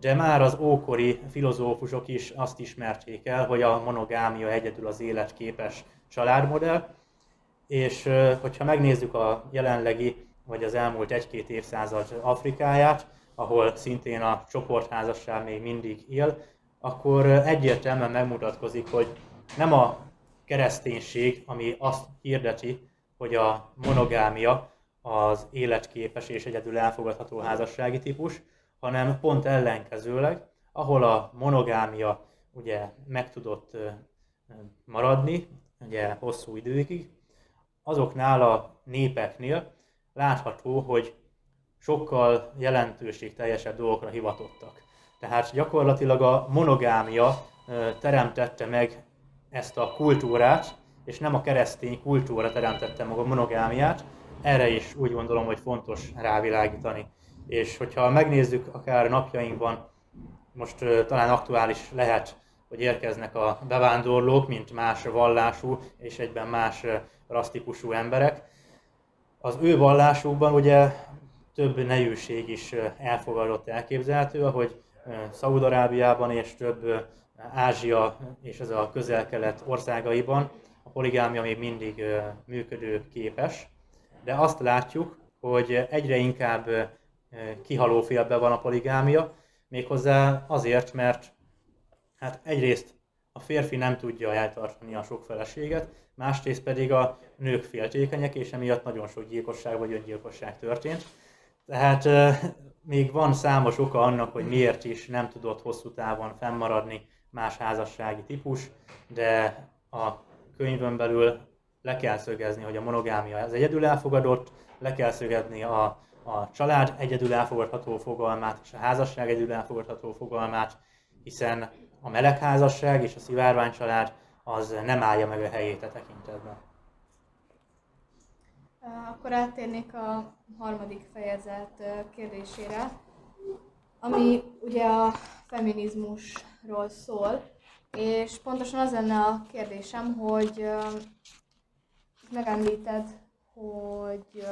de már az ókori filozófusok is azt ismerték el, hogy a monogámia egyedül az életképes családmodell, és hogyha megnézzük a jelenlegi, vagy az elmúlt egy-két évszázad Afrikáját, ahol szintén a csoportházasság még mindig él, akkor egyértelműen megmutatkozik, hogy nem a kereszténység, ami azt hirdeti, hogy a monogámia az életképes és egyedül elfogadható házassági típus, hanem pont ellenkezőleg, ahol a monogámia ugye meg tudott maradni, ugye hosszú időkig, azoknál a népeknél látható, hogy sokkal jelentőségteljesebb dolgokra hivatottak. Tehát gyakorlatilag a monogámia teremtette meg ezt a kultúrát, és nem a keresztény kultúra teremtette maga a monogámiát. Erre is úgy gondolom, hogy fontos rávilágítani. És hogyha megnézzük akár napjainkban, most talán aktuális lehet, hogy érkeznek a bevándorlók, mint más vallású és egyben más rassztípusú emberek. Az ő vallásukban ugye több nejűség is elfogadott elképzelhető, ahogy Szaúd-Arábiában és több Ázsia és ez a közel-kelet országaiban a poligámia még mindig működőképes, de azt látjuk, hogy egyre inkább kihalófélben van a poligámia, méghozzá azért, mert hát egyrészt a férfi nem tudja eltartani a sok feleséget, másrészt pedig a nők féltékenyek, és emiatt nagyon sok gyilkosság vagy öngyilkosság történt. Tehát még van számos oka annak, hogy miért is nem tudott hosszú távon fennmaradni más házassági típus, de a könyvön belül le kell szögezni, hogy a monogámia az egyedül elfogadott, le kell szögezni a család egyedül elfogadható fogalmát és a házasság egyedül elfogadható fogalmát, hiszen a melegházasság és a szivárványcsalád az nem állja meg a helyét a tekintetben. Akkor áttérnék a harmadik fejezet kérdésére, ami ugye a feminizmusról szól, és pontosan az lenne a kérdésem, hogy megemlíted, hogy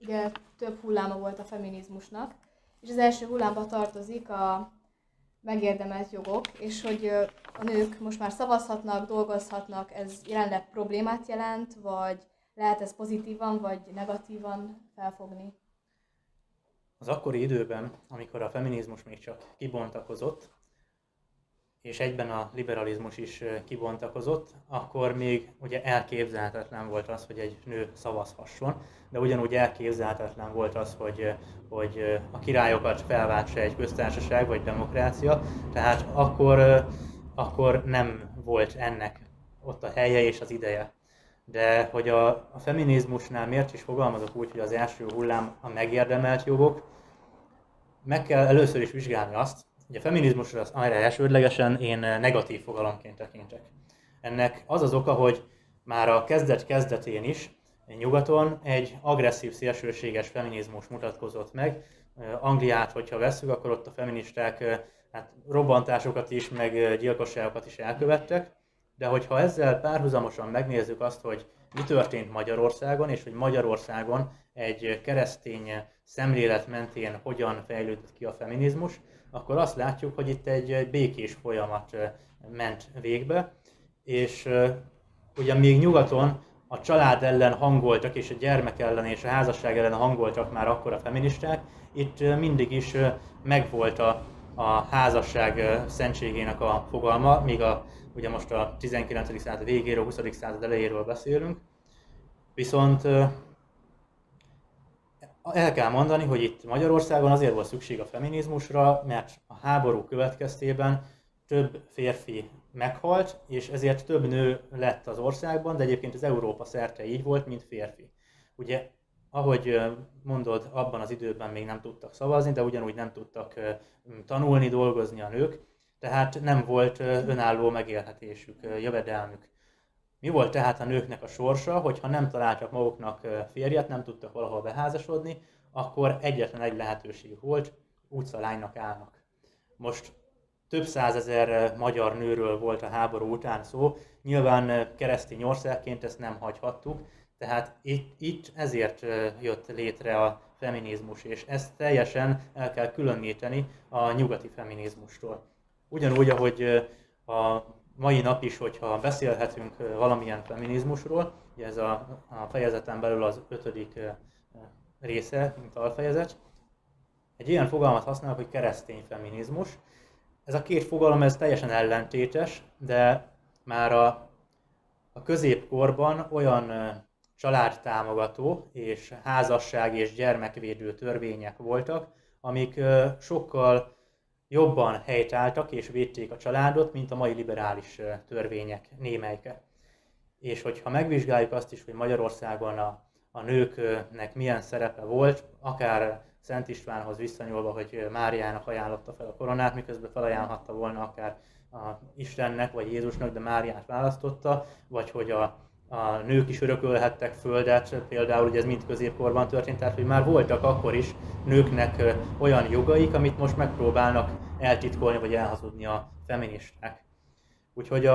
ugye több hulláma volt a feminizmusnak, és az első hullámba tartozik a megérdemelt jogok, és hogy a nők most már szavazhatnak, dolgozhatnak, ez jelenleg problémát jelent, vagy lehet ez pozitívan, vagy negatívan felfogni? Az akkori időben, amikor a feminizmus még csak kibontakozott, és egyben a liberalizmus is kibontakozott, akkor még ugye elképzelhetetlen volt az, hogy egy nő szavazhasson, de ugyanúgy elképzelhetetlen volt az, hogy a királyokat felváltsa egy köztársaság vagy demokrácia, tehát akkor nem volt ennek ott a helye és az ideje. De hogy a feminizmusnál miért is fogalmazok úgy, hogy az első hullám a megérdemelt jogok, meg kell először is vizsgálni azt, Ugye a feminizmusra az elsődlegesen én negatív fogalomként tekintek. Ennek az az oka, hogy már a kezdet-kezdetén is nyugaton egy agresszív, szélsőséges feminizmus mutatkozott meg. Angliát, hogyha vesszük, akkor ott a feministák hát robbantásokat is, meg gyilkosságokat is elkövettek. De hogyha ezzel párhuzamosan megnézzük azt, hogy mi történt Magyarországon, és hogy Magyarországon egy keresztény szemlélet mentén hogyan fejlődött ki a feminizmus, akkor azt látjuk, hogy itt egy békés folyamat ment végbe, és ugye még nyugaton a család ellen hangoltak, és a gyermek ellen, és a házasság ellen hangoltak már akkor a feministák, itt mindig is megvolt a házasság szentségének a fogalma, míg ugye most a 19. század végéről, 20. század elejéről beszélünk. Viszont el kell mondani, hogy itt Magyarországon azért volt szükség a feminizmusra, mert a háború következtében több férfi meghalt, és ezért több nő lett az országban, de egyébként az Európa szerte így volt, mint férfi. Ugye, ahogy mondod, abban az időben még nem tudtak szavazni, de ugyanúgy nem tudtak tanulni, dolgozni a nők, tehát nem volt önálló megélhetésük, jövedelmük. Mi volt tehát a nőknek a sorsa, hogyha nem találtak maguknak férjet, nem tudtak valahol beházasodni, akkor egyetlen egy lehetőség volt, utcalánynak állnak. Most több százezer magyar nőről volt a háború után szó, nyilván keresztény országként ezt nem hagyhattuk, tehát itt ezért jött létre a feminizmus, és ezt teljesen el kell különíteni a nyugati feminizmustól. Ugyanúgy, ahogy a mai nap is, hogyha beszélhetünk valamilyen feminizmusról, ugye ez a fejezeten belül az 5. része, mint alfejezet, egy ilyen fogalmat használok, hogy keresztény feminizmus. Ez a két fogalom ez teljesen ellentétes, de már a középkorban olyan családtámogató és házasság és gyermekvédő törvények voltak, amik sokkal jobban helytáltak és védték a családot, mint a mai liberális törvények némelyike. És hogyha megvizsgáljuk azt is, hogy Magyarországon a nőknek milyen szerepe volt, akár Szent Istvánhoz visszanyúlva, hogy Máriának ajánlotta fel a koronát, miközben felajánlhatta volna akár Istennek vagy Jézusnak, de Máriát választotta, vagy hogy a nők is örökölhettek földet, például ugye ez mind középkorban történt, tehát hogy már voltak akkor is nőknek olyan jogaik, amit most megpróbálnak eltitkolni vagy elhazudni a feministák. Úgyhogy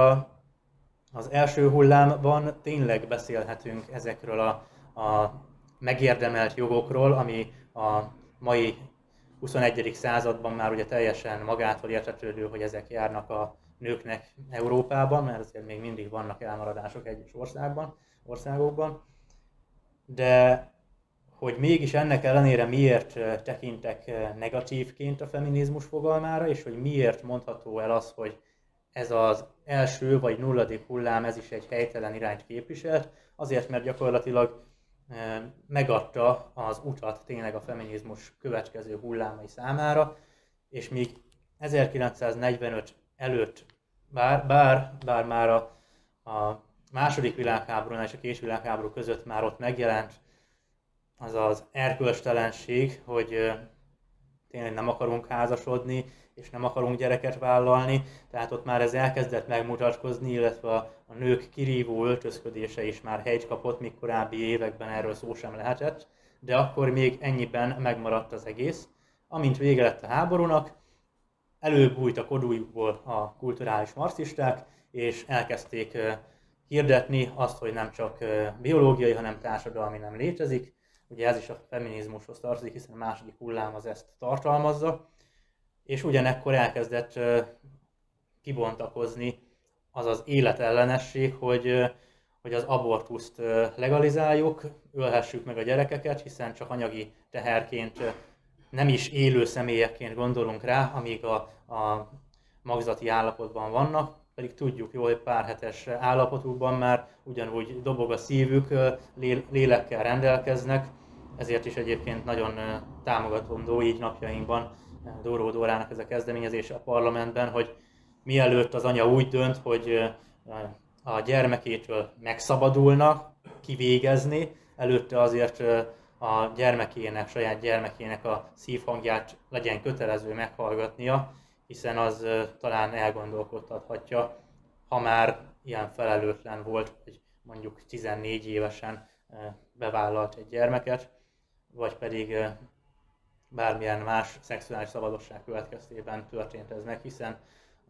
az első hullámban tényleg beszélhetünk ezekről a megérdemelt jogokról, ami a mai 21. században már ugye teljesen magától értetődő, hogy ezek járnak a nőknek Európában, mert azért még mindig vannak elmaradások egyes országokban. De hogy mégis ennek ellenére miért tekintek negatívként a feminizmus fogalmára, és hogy miért mondható el az, hogy ez az első vagy nulladik hullám, ez is egy helytelen irányt képviselt, azért, mert gyakorlatilag megadta az utat tényleg a feminizmus következő hullámai számára, és míg 1945 előtt, bár már a második világháború és a két világháború között már ott megjelent az az erkölcstelenség, hogy tényleg nem akarunk házasodni, és nem akarunk gyereket vállalni, tehát ott már ez elkezdett megmutatkozni, illetve a nők kirívó öltözködése is már helyt kapott, még korábbi években erről szó sem lehetett, de akkor még ennyiben megmaradt az egész. Amint vége lett a háborúnak, előbújt a kodújukból a kulturális marxisták, és elkezdték hirdetni azt, hogy nem csak biológiai, hanem társadalmi nem létezik. Ugye ez is a feminizmushoz tartozik, hiszen a második hullám az ezt tartalmazza. És ugyanekkor elkezdett kibontakozni az az életellenesség, hogy az abortuszt legalizáljuk, ölhessük meg a gyerekeket, hiszen csak anyagi teherként, nem is élő személyekként gondolunk rá, amíg a magzati állapotban vannak, pedig tudjuk jól, hogy pár hetes állapotukban már ugyanúgy dobog a szívük, lélekkel rendelkeznek, ezért is egyébként nagyon támogatandó így napjainkban Dúró Dórának ez a kezdeményezése a parlamentben, hogy mielőtt az anya úgy dönt, hogy a gyermekétől megszabadulna, kivégezni, előtte azért a gyermekének, saját gyermekének a szívhangját legyen kötelező meghallgatnia, hiszen az talán elgondolkodtathatja, ha már ilyen felelőtlen volt, hogy mondjuk 14 évesen bevállalt egy gyermeket, vagy pedig bármilyen más szexuális szabadosság következtében történt ez meg, hiszen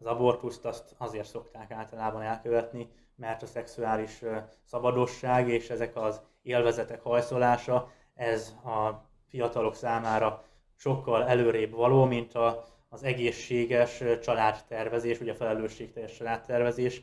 az abortuszt azt azért szokták általában elkövetni, mert a szexuális szabadosság és ezek az élvezetek hajszolása, ez a fiatalok számára sokkal előrébb való, mint az egészséges családtervezés, ugye a felelősségteljes családtervezés.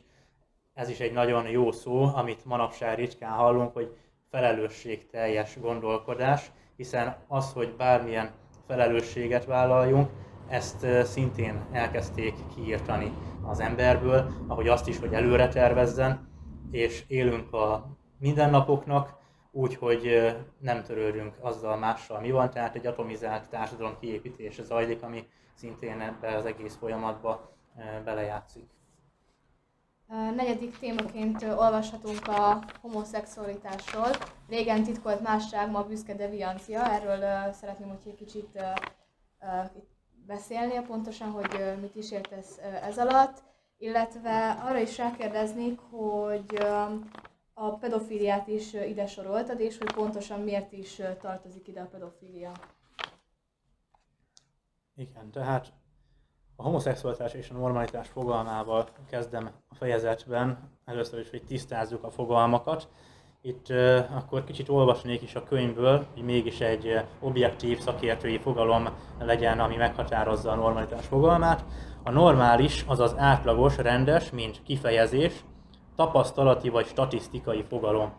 Ez is egy nagyon jó szó, amit manapság ritkán hallunk, hogy felelősségteljes gondolkodás, hiszen az, hogy bármilyen felelősséget vállaljunk, ezt szintén elkezdték kiírtani az emberből, ahogy azt is, hogy előre tervezzen, és élünk a mindennapoknak, úgyhogy nem törődünk azzal mással, mi van, tehát egy atomizált társadalom kiépítése zajlik, ami szintén ebbe az egész folyamatba belejátszik. Negyedik témaként olvashatunk a homoszexualitásról. Régen titkolt másság, ma büszke deviancia. Erről szeretném, hogy egy kicsit beszélnél pontosan, hogy mit is értesz ez alatt, illetve arra is rákérdeznék, hogy a pedofíliát is ide soroltad, és hogy pontosan miért is tartozik ide a pedofília. Igen, tehát a homoszexualitás és a normalitás fogalmával kezdem a fejezetben. Először is, hogy tisztázzuk a fogalmakat. Itt akkor kicsit olvasnék is a könyvből, hogy mégis egy objektív szakértői fogalom legyen, ami meghatározza a normalitás fogalmát. A normális, azaz átlagos, rendes, mint kifejezés, tapasztalati vagy statisztikai fogalom.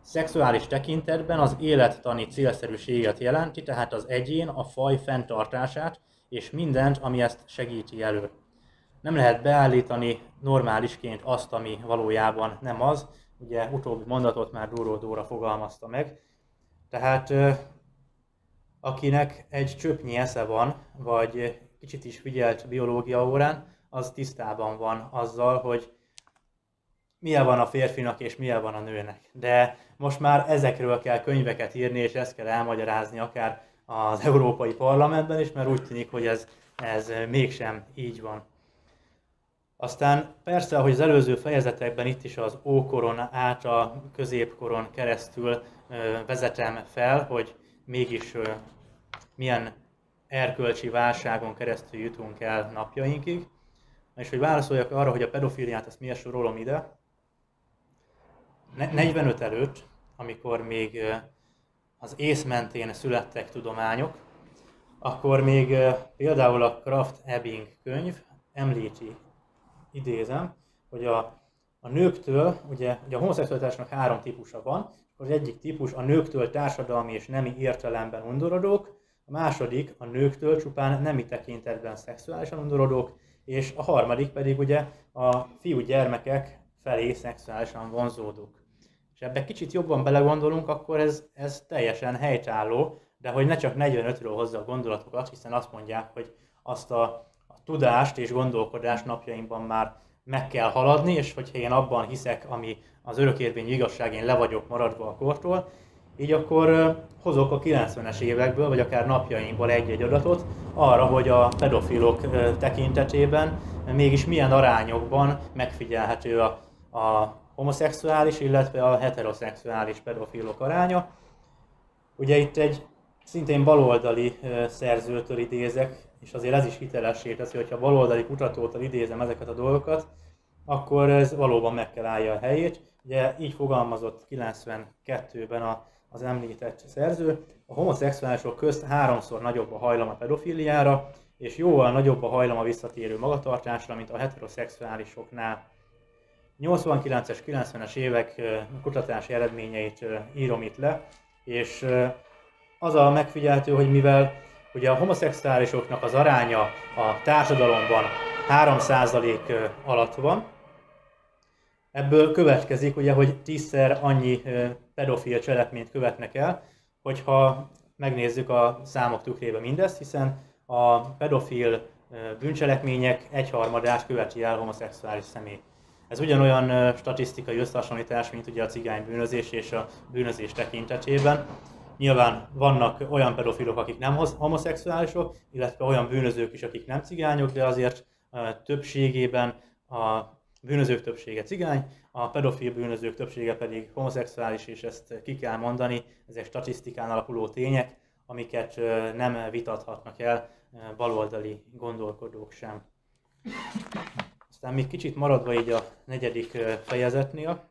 Szexuális tekintetben az élettani célszerűséget jelenti, tehát az egyén, a faj fenntartását és mindent, ami ezt segíti elő. Nem lehet beállítani normálisként azt, ami valójában nem az. Ugye utóbbi mondatot már Dúró Dóra fogalmazta meg. Tehát akinek egy csöpnyi esze van, vagy kicsit is figyelt biológia órán, az tisztában van azzal, hogy milyen van a férfinak és milyen van a nőnek. De most már ezekről kell könyveket írni, és ezt kell elmagyarázni akár az Európai Parlamentben is, mert úgy tűnik, hogy ez mégsem így van. Aztán persze, ahogy az előző fejezetekben itt is az ókoron át a középkoron keresztül vezetem fel, hogy mégis milyen erkölcsi válságon keresztül jutunk el napjainkig. És hogy válaszoljak arra, hogy a pedofíliát ezt miért sorolom ide. 45 előtt, amikor még az ész mentén születtek tudományok, akkor még például a Krafft-Ebing könyv említi, idézem, hogy a nőktől, ugye a homoszexualitásnak három típusa van, az egyik típus a nőktől társadalmi és nemi értelemben undorodók, a második a nőktől csupán nemi tekintetben szexuálisan undorodók, és a harmadik pedig ugye a fiú gyermekek felé szexuálisan vonzódók. És ebbe kicsit jobban belegondolunk, akkor ez teljesen helytálló, de hogy ne csak 45-ről hozza a gondolatokat, hiszen azt mondják, hogy azt a tudást és gondolkodást napjainkban már meg kell haladni, és hogyha én abban hiszek, ami az örökérvényű igazság, én le vagyok maradva a kortól, így akkor hozok a 90-es évekből, vagy akár napjainkból egy-egy adatot arra, hogy a pedofilok tekintetében mégis milyen arányokban megfigyelhető a homoszexuális, illetve a heteroszexuális pedofilok aránya. Ugye itt egy szintén baloldali szerzőtől idézek, és azért ez is hitelessé teszi, hogyha baloldali kutatótól idézem ezeket a dolgokat, akkor ez valóban meg kell állja a helyét. Ugye így fogalmazott 92-ben az említett szerző, a homoszexuálisok közt háromszor nagyobb a hajlam a pedofiliára, és jóval nagyobb a hajlam a visszatérő magatartásra, mint a heteroszexuálisoknál. 89-es, 90-es évek kutatási eredményeit írom itt le, és az a megfigyelhető, hogy mivel ugye a homoszexuálisoknak az aránya a társadalomban 3% alatt van, ebből következik, ugye, hogy 10-szer annyi pedofil cselekményt követnek el, hogyha megnézzük a számok tükrében mindezt, hiszen a pedofil bűncselekmények egyharmadát követi el homoszexuális személy. Ez ugyanolyan statisztikai összehasonlítás, mint ugye a cigány bűnözés és a bűnözés tekintetében. Nyilván vannak olyan pedofilok, akik nem homoszexuálisok, illetve olyan bűnözők is, akik nem cigányok, de azért többségében a bűnözők többsége cigány, a pedofil bűnözők többsége pedig homoszexuális, és ezt ki kell mondani, ezek statisztikán alapuló tények, amiket nem vitathatnak el baloldali gondolkodók sem. Aztán még kicsit maradva így a negyedik fejezetnél,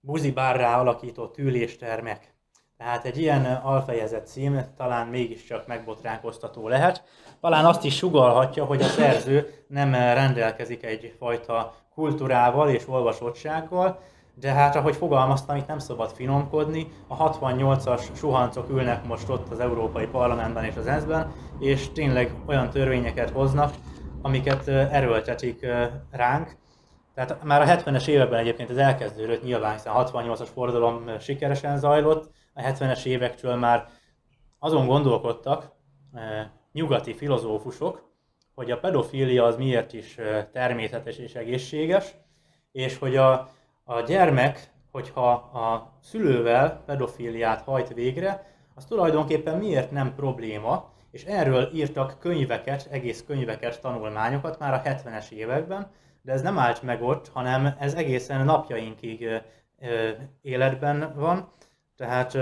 buzibárrá alakított üléstermek. Tehát egy ilyen alfejezet cím talán mégiscsak megbotránkoztató lehet. Talán azt is sugallhatja, hogy a szerző nem rendelkezik egyfajta kultúrával és olvasottsággal, de hát ahogy fogalmaztam, itt nem szabad finomkodni. A 68-as suhancok ülnek most ott az Európai Parlamentben és az ENSZ-ben, és tényleg olyan törvényeket hoznak, amiket erőltetik ránk. Tehát már a 70-es években egyébként ez elkezdődött nyilván, hiszen a 68-as fordulom sikeresen zajlott, a 70-es évektől már azon gondolkodtak nyugati filozófusok, hogy a pedofília az miért is természetes és egészséges, és hogy a gyermek, hogyha a szülővel pedofíliát hajt végre, az tulajdonképpen miért nem probléma, és erről írtak könyveket, egész könyveket, tanulmányokat már a 70-es években, de ez nem állt meg ott, hanem ez egészen napjainkig életben van. Tehát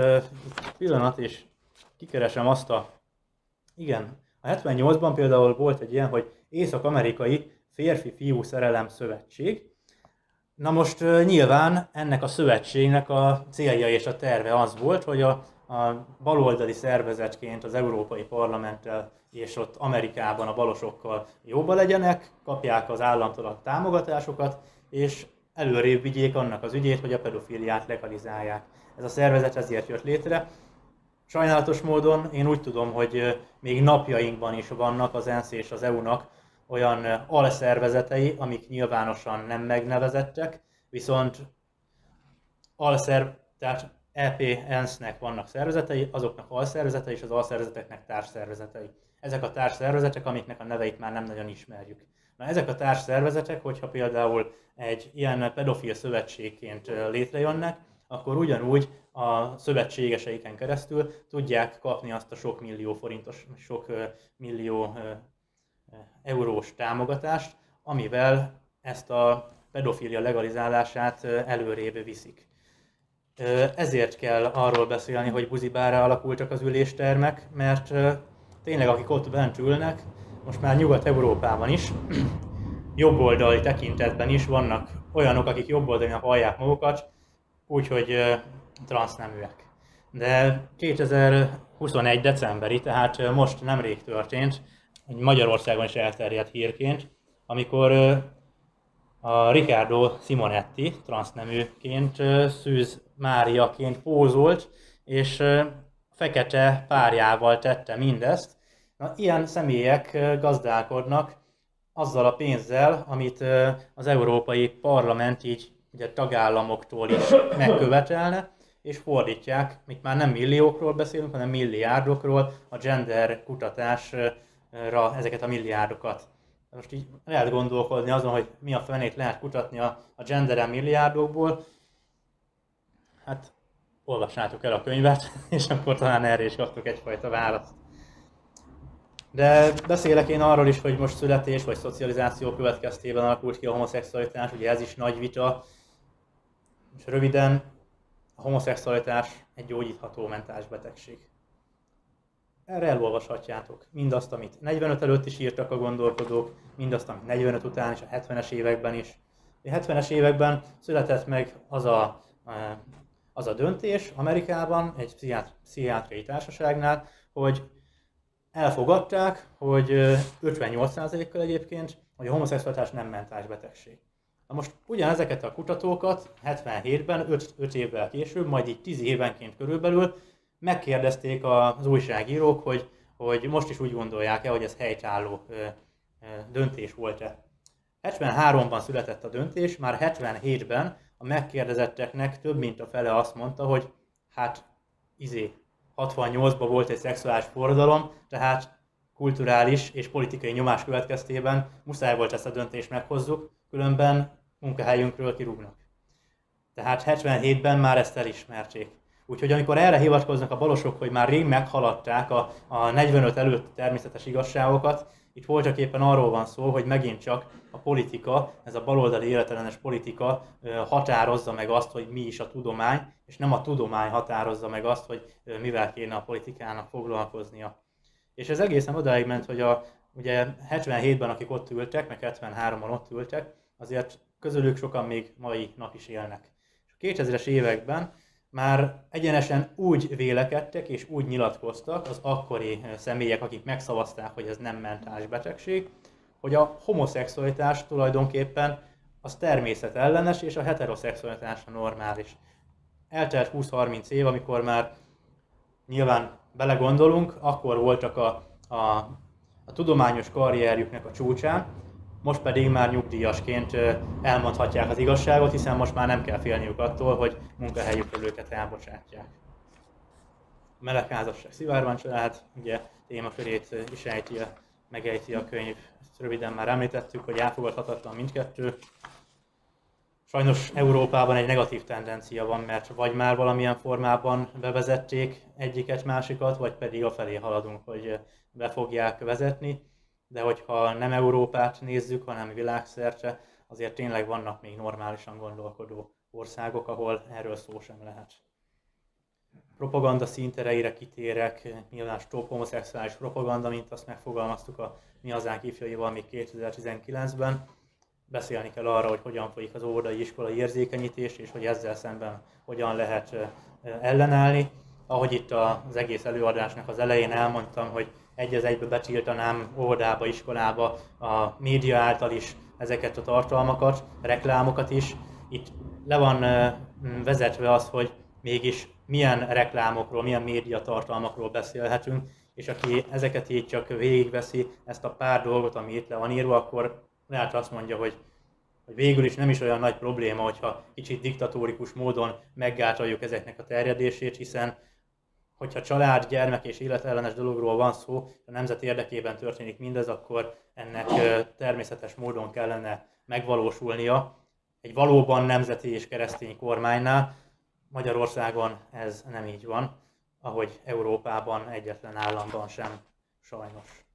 pillanat, és kikeresem azt a... Igen, a 78-ban például volt egy ilyen, hogy Észak-Amerikai Férfi-Fiú Szerelem Szövetség. Na most nyilván ennek a szövetségnek a célja és a terve az volt, hogy a baloldali szervezetként az Európai Parlamenttel és ott Amerikában a balosokkal jóba legyenek, kapják az államtól a támogatásokat, és előrébb vigyék annak az ügyét, hogy a pedofiliát legalizálják. Ez a szervezet ezért jött létre. Sajnálatos módon én úgy tudom, hogy még napjainkban is vannak az ENSZ és az EU-nak olyan alszervezetei, amik nyilvánosan nem megnevezettek, viszont tehát EP-ENSZ-nek vannak szervezetei, azoknak alszervezetei és az alszervezeteknek társszervezetei. Ezek a társszervezetek, amiknek a neveit már nem nagyon ismerjük. Na, ezek a társszervezetek, hogyha például egy ilyen pedofil szövetségként létrejönnek, akkor ugyanúgy a szövetségeseiken keresztül tudják kapni azt a sok millió forintos, sok millió eurós támogatást, amivel ezt a pedofilia legalizálását előrébb viszik. Ezért kell arról beszélni, hogy buzibára alakultak az üléstermek, mert tényleg akik ott bent ülnek, most már Nyugat-Európában is, jobboldali tekintetben is vannak olyanok, akik jobboldalinak hallják magukat, úgyhogy transzneműek. De 2021. decemberi, tehát most nemrég történt, Magyarországon is elterjedt hírként, amikor a Ricardo Simonetti transzneműként, Szűz Máriaként pózolt, és fekete párjával tette mindezt. Na, ilyen személyek gazdálkodnak azzal a pénzzel, amit az Európai Parlament így ugye tagállamoktól is megkövetelne, és fordítják, itt már nem milliókról beszélünk, hanem milliárdokról, a gender kutatásra ezeket a milliárdokat. Most így lehet gondolkodni azon, hogy mi a fenét lehet kutatni a genderen milliárdokból. Hát olvassátok el a könyvet, és akkor talán erre is kaptok egyfajta választ. De beszélek én arról is, hogy most születés vagy szocializáció következtében alakult ki a homoszexualitás, ugye ez is nagy vita. És röviden, a homoszexualitás egy gyógyítható mentális betegség. Erre elolvashatjátok mindazt, amit 45 előtt is írtak a gondolkodók, mindazt, amit 45 után és a 70-es években is. A 70-es években született meg az a döntés Amerikában, egy pszichiátriai társaságnál, hogy elfogadták, hogy 58%-kal egyébként, hogy a homoszexualitás nem mentális betegség. Na most ugyanezeket a kutatókat 77-ben, 5 évvel később, majd így 10 évenként körülbelül megkérdezték az újságírók, hogy most is úgy gondolják-e, hogy ez helytálló döntés volt-e. 73-ban született a döntés, már 77-ben a megkérdezetteknek több mint a fele azt mondta, hogy hát 68-ban volt egy szexuális forradalom, tehát kulturális és politikai nyomás következtében muszáj volt ezt a döntést meghozzuk, különben munkahelyünkről kirúgnak. Tehát 77-ben már ezt elismerték. Úgyhogy amikor erre hivatkoznak a balosok, hogy már rég meghaladták a 45 előtt természetes igazságokat, itt voltak éppen arról van szó, hogy megint csak a politika, ez a baloldali életellenes politika határozza meg azt, hogy mi is a tudomány, és nem a tudomány határozza meg azt, hogy mivel kéne a politikának foglalkoznia. És ez egészen odáig ment, hogy ugye 77-ben akik ott ültek, meg 73-ban ott ültek, azért közülük sokan még mai nap is élnek. És a 2000-es években már egyenesen úgy vélekedtek és úgy nyilatkoztak az akkori személyek, akik megszavazták, hogy ez nem mentális betegség, hogy a homoszexualitás tulajdonképpen az természetellenes és a heteroszexualitás a normális. Eltelt 20-30 év, amikor már nyilván belegondolunk, akkor voltak a tudományos karrierjüknek a csúcsán, most pedig már nyugdíjasként elmondhatják az igazságot, hiszen most már nem kell félniük attól, hogy munkahelyükről őket elbocsátják. A melegházasság, szivárványcsalád, ugye témakörét is megejti a könyv. Ezt röviden már említettük, hogy elfogadhatatlan mindkettő. Sajnos Európában egy negatív tendencia van, mert vagy már valamilyen formában bevezették egyiket, másikat, vagy pedig afelé haladunk, hogy be fogják vezetni. De hogyha nem Európát nézzük, hanem világszerte, azért tényleg vannak még normálisan gondolkodó országok, ahol erről szó sem lehet. Propaganda színtereire kitérek, nyilván stop homoszexuális propaganda, mint azt megfogalmaztuk a Mi Hazánk ifjaival még 2019-ben. Beszélni kell arra, hogy hogyan folyik az óvodai iskolai érzékenyítés, és hogy ezzel szemben hogyan lehet ellenállni. Ahogy itt az egész előadásnak az elején elmondtam, hogy egy az egybe betiltanám óvodába, iskolába a média által is ezeket a tartalmakat, reklámokat is. Itt le van vezetve az, hogy mégis milyen reklámokról, milyen médiatartalmakról beszélhetünk, és aki ezeket így csak végigveszi, ezt a pár dolgot, ami itt le van írva, akkor lehet azt mondja, hogy végül is nem is olyan nagy probléma, hogyha kicsit diktatórikus módon meggátoljuk ezeknek a terjedését, hiszen hogyha család, gyermek és életellenes dologról van szó, a nemzet érdekében történik mindez, akkor ennek természetes módon kellene megvalósulnia. Egy valóban nemzeti és keresztény kormánynál Magyarországon ez nem így van, ahogy Európában egyetlen államban sem, sajnos.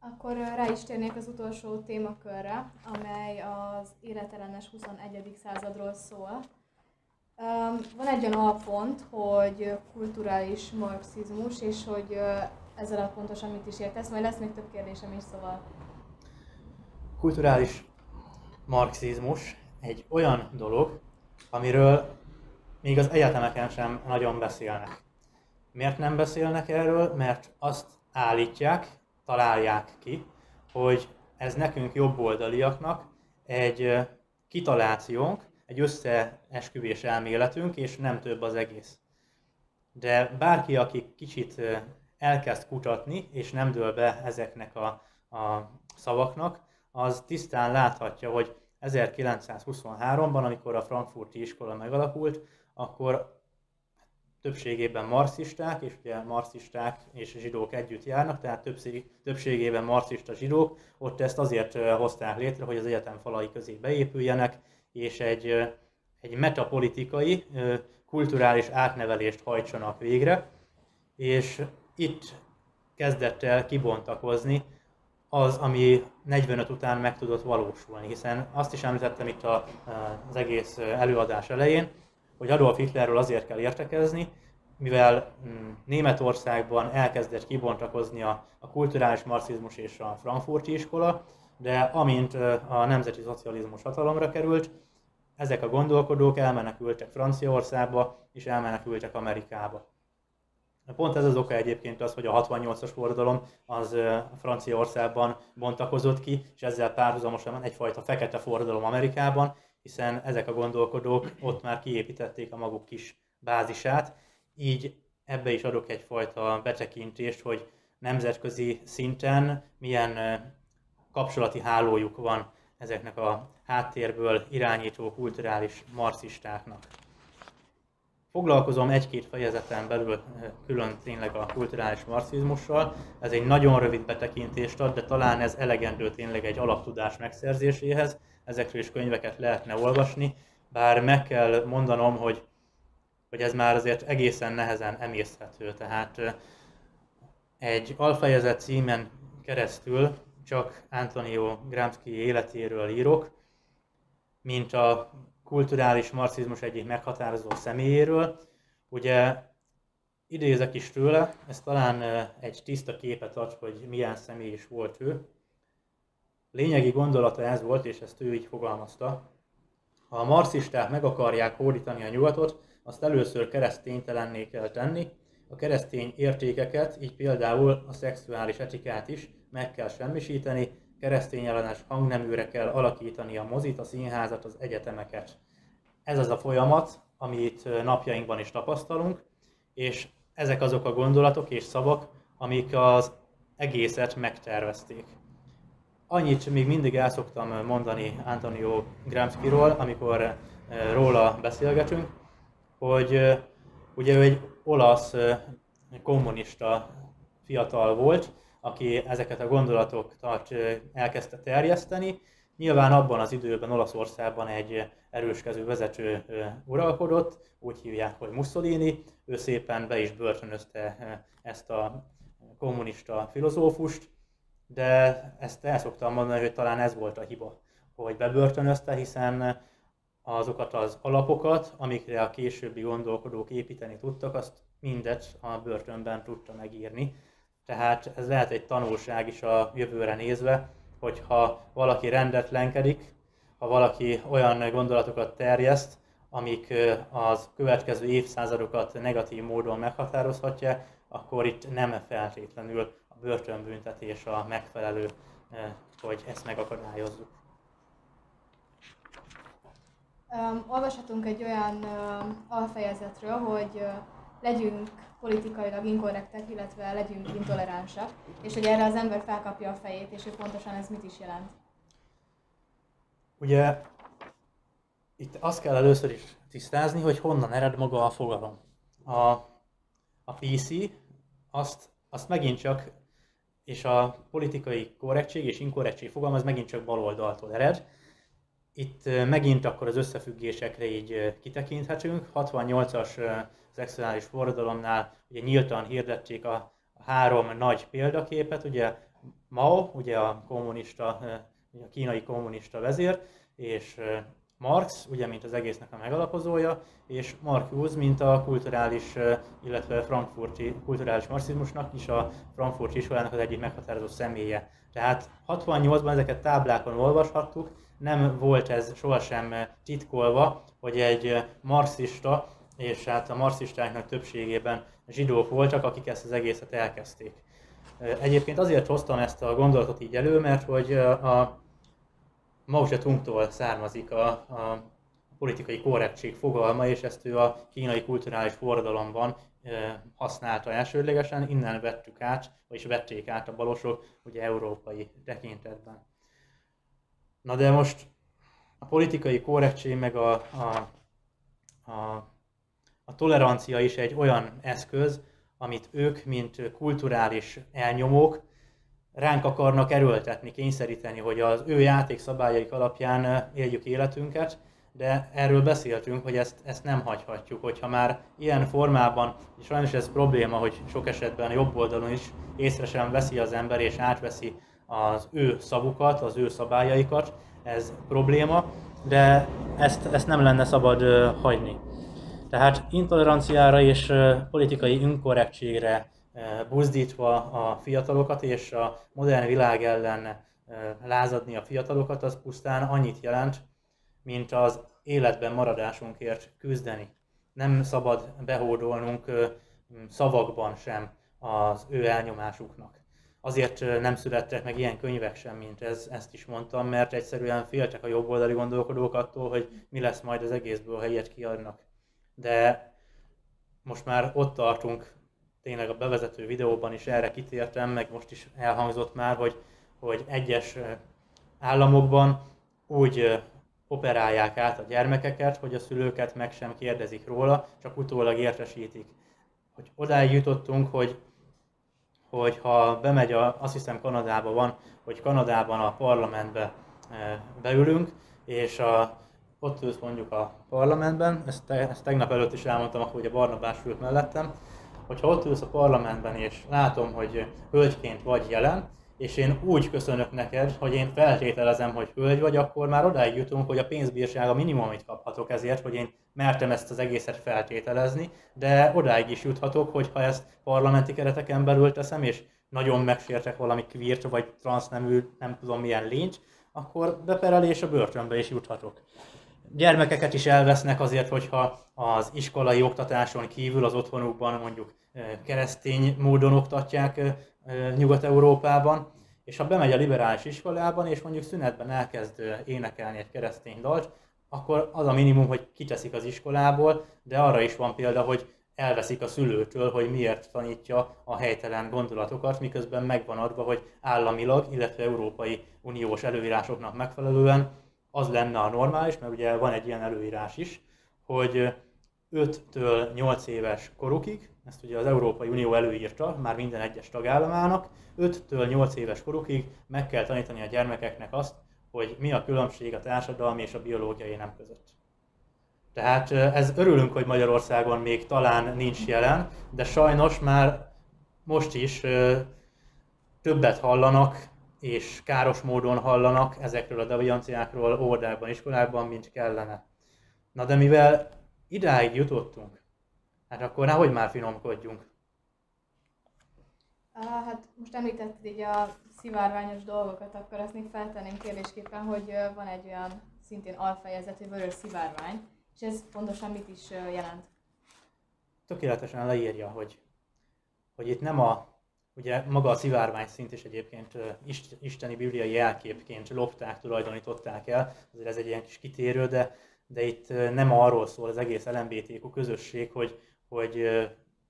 Akkor rá is térnék az utolsó témakörre, amely az életellenes 21. századról szól. Van egy olyan alpont, hogy kulturális marxizmus, és hogy ezzel a pontosan mit is értesz, majd lesz még több kérdésem is, szóval. Kulturális marxizmus egy olyan dolog, amiről még az egyetemeken sem nagyon beszélnek. Miért nem beszélnek erről? Mert azt állítják, találják ki, hogy ez nekünk jobboldaliaknak egy kitalációnk, egy összeesküvés elméletünk, és nem több az egész. De bárki, aki kicsit elkezd kutatni, és nem dől be ezeknek a szavaknak, az tisztán láthatja, hogy 1923-ban, amikor a Frankfurti iskola megalakult, akkor többségében marxisták, és ugye marxisták és zsidók együtt járnak, tehát többségében marxista zsidók, ott ezt azért hozták létre, hogy az egyetem falai közé beépüljenek, és egy metapolitikai, kulturális átnevelést hajtsanak végre, és itt kezdett el kibontakozni az, ami 45 után meg tudott valósulni, hiszen azt is említettem itt az egész előadás elején, hogy Adolf Hitlerről azért kell értekezni, mivel Németországban elkezdett kibontakozni a kulturális marxizmus és a Frankfurti iskola, de amint a nemzeti szocializmus hatalomra került, ezek a gondolkodók elmenekültek Franciaországba és elmenekültek Amerikába. Pont ez az oka egyébként az, hogy a 68-as forradalom az Franciaországban bontakozott ki, és ezzel párhuzamosan egyfajta fekete forradalom Amerikában, hiszen ezek a gondolkodók ott már kiépítették a maguk kis bázisát, így ebbe is adok egyfajta betekintést, hogy nemzetközi szinten milyen kapcsolati hálójuk van ezeknek a háttérből irányító kulturális marxistáknak. Foglalkozom egy-két fejezeten belül külön tényleg a kulturális marxizmussal. Ez egy nagyon rövid betekintést ad, de talán ez elegendő tényleg egy alaptudás megszerzéséhez. Ezekről is könyveket lehetne olvasni, bár meg kell mondanom, hogy hogy ez már azért egészen nehezen emészhető. Tehát egy alfejezet címen keresztül csak Antonio Gramsci életéről írok, mint a kulturális marxizmus egyik meghatározó személyéről. Ugye idézek is tőle, ez talán egy tiszta képet ad, hogy milyen személy is volt ő. Lényegi gondolata ez volt, és ezt ő így fogalmazta. Ha a marxisták meg akarják hódítani a nyugatot, azt először kereszténytelenné kell tenni, a keresztény értékeket, így például a szexuális etikát is meg kell semmisíteni, keresztényellenes hangneműre kell alakítani a mozit, a színházat, az egyetemeket. Ez az a folyamat, amit napjainkban is tapasztalunk, és ezek azok a gondolatok és szavak, amik az egészet megtervezték. Annyit még mindig el szoktam mondani Antonio Gramsciról, amikor róla beszélgetünk, hogy ugye ő egy olasz kommunista fiatal volt, aki ezeket a gondolatokat elkezdte terjeszteni. Nyilván abban az időben Olaszországban egy erőskező vezető uralkodott, úgy hívják, hogy Mussolini. Ő szépen be is börtönözte ezt a kommunista filozófust, de ezt el szoktam mondani, hogy talán ez volt a hiba, hogy bebörtönözte, hiszen azokat az alapokat, amikre a későbbi gondolkodók építeni tudtak, azt mindet a börtönben tudta megírni. Tehát ez lehet egy tanulság is a jövőre nézve, hogyha valaki rendetlenkedik, ha valaki olyan gondolatokat terjeszt, amik az következő évszázadokat negatív módon meghatározhatja, akkor itt nem feltétlenül a börtönbüntetés a megfelelő, hogy ezt megakadályozzuk. Olvashatunk egy olyan alfejezetről, hogy legyünk politikailag inkorrektek, illetve legyünk intoleránsak, és hogy erre az ember felkapja a fejét, és hogy pontosan ez mit is jelent. Ugye itt azt kell először is tisztázni, hogy honnan ered maga a fogalom. A PC azt megint csak, és a politikai korrektség és inkorrektség fogalma, az megint csak baloldaltól ered. Itt megint akkor az összefüggésekre így kitekinthetünk. 68-as szexuális forradalomnál ugye nyíltan hirdették a három nagy példaképet, ugye Mao, ugye a kínai kommunista vezér, és Marx, ugye mint az egésznek a megalapozója, és Marcuse, mint a kulturális, illetve frankfurti kulturális marxizmusnak is a frankfurti iskolának az egyik meghatározó személye. Tehát 68-ban ezeket táblákon olvashattuk, nem volt ez sohasem titkolva, hogy egy marxista, és hát a marxistáknak többségében zsidók voltak, akik ezt az egészet elkezdték. Egyébként azért hoztam ezt a gondolatot így elő, mert hogy a Mao Ce-tungtól származik a politikai korrektség fogalma, és ezt ő a kínai kulturális forradalomban használta elsődlegesen, innen vettük át, vagyis vették át a balosok, ugye európai tekintetben. Na de most a politikai korrektség meg a tolerancia is egy olyan eszköz, amit ők, mint kulturális elnyomók, ránk akarnak erőltetni, kényszeríteni, hogy az ő játékszabályaik alapján éljük életünket, de erről beszéltünk, hogy ezt nem hagyhatjuk, hogyha már ilyen formában, és sajnos ez probléma, hogy sok esetben jobb oldalon is észre sem veszi az ember, és átveszi az ő szavukat, az ő szabályaikat, ez probléma, de ezt nem lenne szabad hagyni. Tehát intoleranciára és politikai inkorrektségre buzdítva a fiatalokat és a modern világ ellen lázadni a fiatalokat, az pusztán annyit jelent, mint az életben maradásunkért küzdeni. Nem szabad behódolnunk szavakban sem az ő elnyomásuknak. Azért nem születtek meg ilyen könyvek sem, mint ez, ezt is mondtam, mert egyszerűen féltek a jobboldali gondolkodók attól, hogy mi lesz majd az egészből, ha ilyet kiadnak. De most már ott tartunk, tényleg a bevezető videóban is erre kitértem, meg most is elhangzott már, hogy egyes államokban úgy operálják át a gyermekeket, hogy a szülőket meg sem kérdezik róla, csak utólag értesítik. Hogy odáig jutottunk, hogy ha bemegy, azt hiszem Kanadában van, hogy Kanadában a parlamentbe beülünk, és ott ülsz mondjuk a parlamentben, ezt tegnap előtt is elmondtam, akkor ugye Barnabás ült mellettem, hogyha ott ülsz a parlamentben és látom, hogy hölgyként vagy jelen, és én úgy köszönök neked, hogy én feltételezem, hogy hölgy vagy, akkor már odáig jutunk, hogy a pénzbírság a minimum, amit kaphatok ezért, hogy én mertem ezt az egészet feltételezni, de odáig is juthatok, hogy ha ezt parlamenti kereteken belül teszem, és nagyon megsértek valami queert, vagy transznemű, nem tudom milyen lényt, akkor beperelés a börtönbe is juthatok. Gyermekeket is elvesznek azért, hogyha az iskolai oktatáson kívül az otthonukban mondjuk keresztény módon oktatják Nyugat-Európában, és ha bemegy a liberális iskolában, és mondjuk szünetben elkezd énekelni egy keresztény dalt, akkor az a minimum, hogy kiteszik az iskolából, de arra is van példa, hogy elveszik a szülőtől, hogy miért tanítja a helytelen gondolatokat, miközben megvan adva, hogy államilag, illetve Európai Uniós előírásoknak megfelelően az lenne a normális, mert ugye van egy ilyen előírás is, hogy 5-től 8 éves korukig, ezt ugye az Európai Unió előírta már minden egyes tagállamának, 5-től 8 éves korukig meg kell tanítani a gyermekeknek azt, hogy mi a különbség a társadalmi és a biológiai nem között. Tehát ez örülünk, hogy Magyarországon még talán nincs jelen, de sajnos már most is többet hallanak, és káros módon hallanak ezekről a devianciákról óvodákban, iskolákban, mint kellene. Na de mivel idáig jutottunk, hát akkor nehogy már finomkodjunk. Hát most említetted így a szivárványos dolgokat, akkor azt még feltenném kérdésképpen, hogy van egy olyan szintén alfejezetű vörös szivárvány, és ez pontosan mit is jelent? Tökéletesen leírja, hogy itt nem a... Ugye maga a szivárvány szint is egyébként isteni bibliai jelképként lopták, tulajdonították el, azért ez egy ilyen kis kitérő, de itt nem arról szól az egész LMBTQ közösség, hogy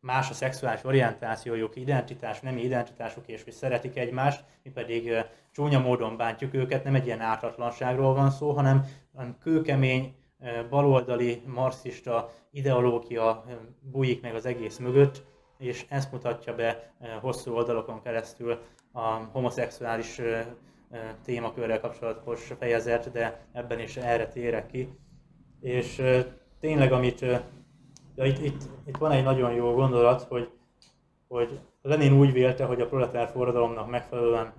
más a szexuális orientációjuk, identitás, nemi identitásuk, és hogy szeretik egymást, mi pedig csúnya módon bántjuk őket, nem egy ilyen ártatlanságról van szó, hanem kőkemény, baloldali, marxista ideológia bújik meg az egész mögött, és ezt mutatja be hosszú oldalokon keresztül a homoszexuális témakörrel kapcsolatos fejezet, de ebben is erre térek ki. És tényleg, amit itt van egy nagyon jó gondolat, hogy Lenin úgy vélte, hogy a proletár forradalomnak megfelelően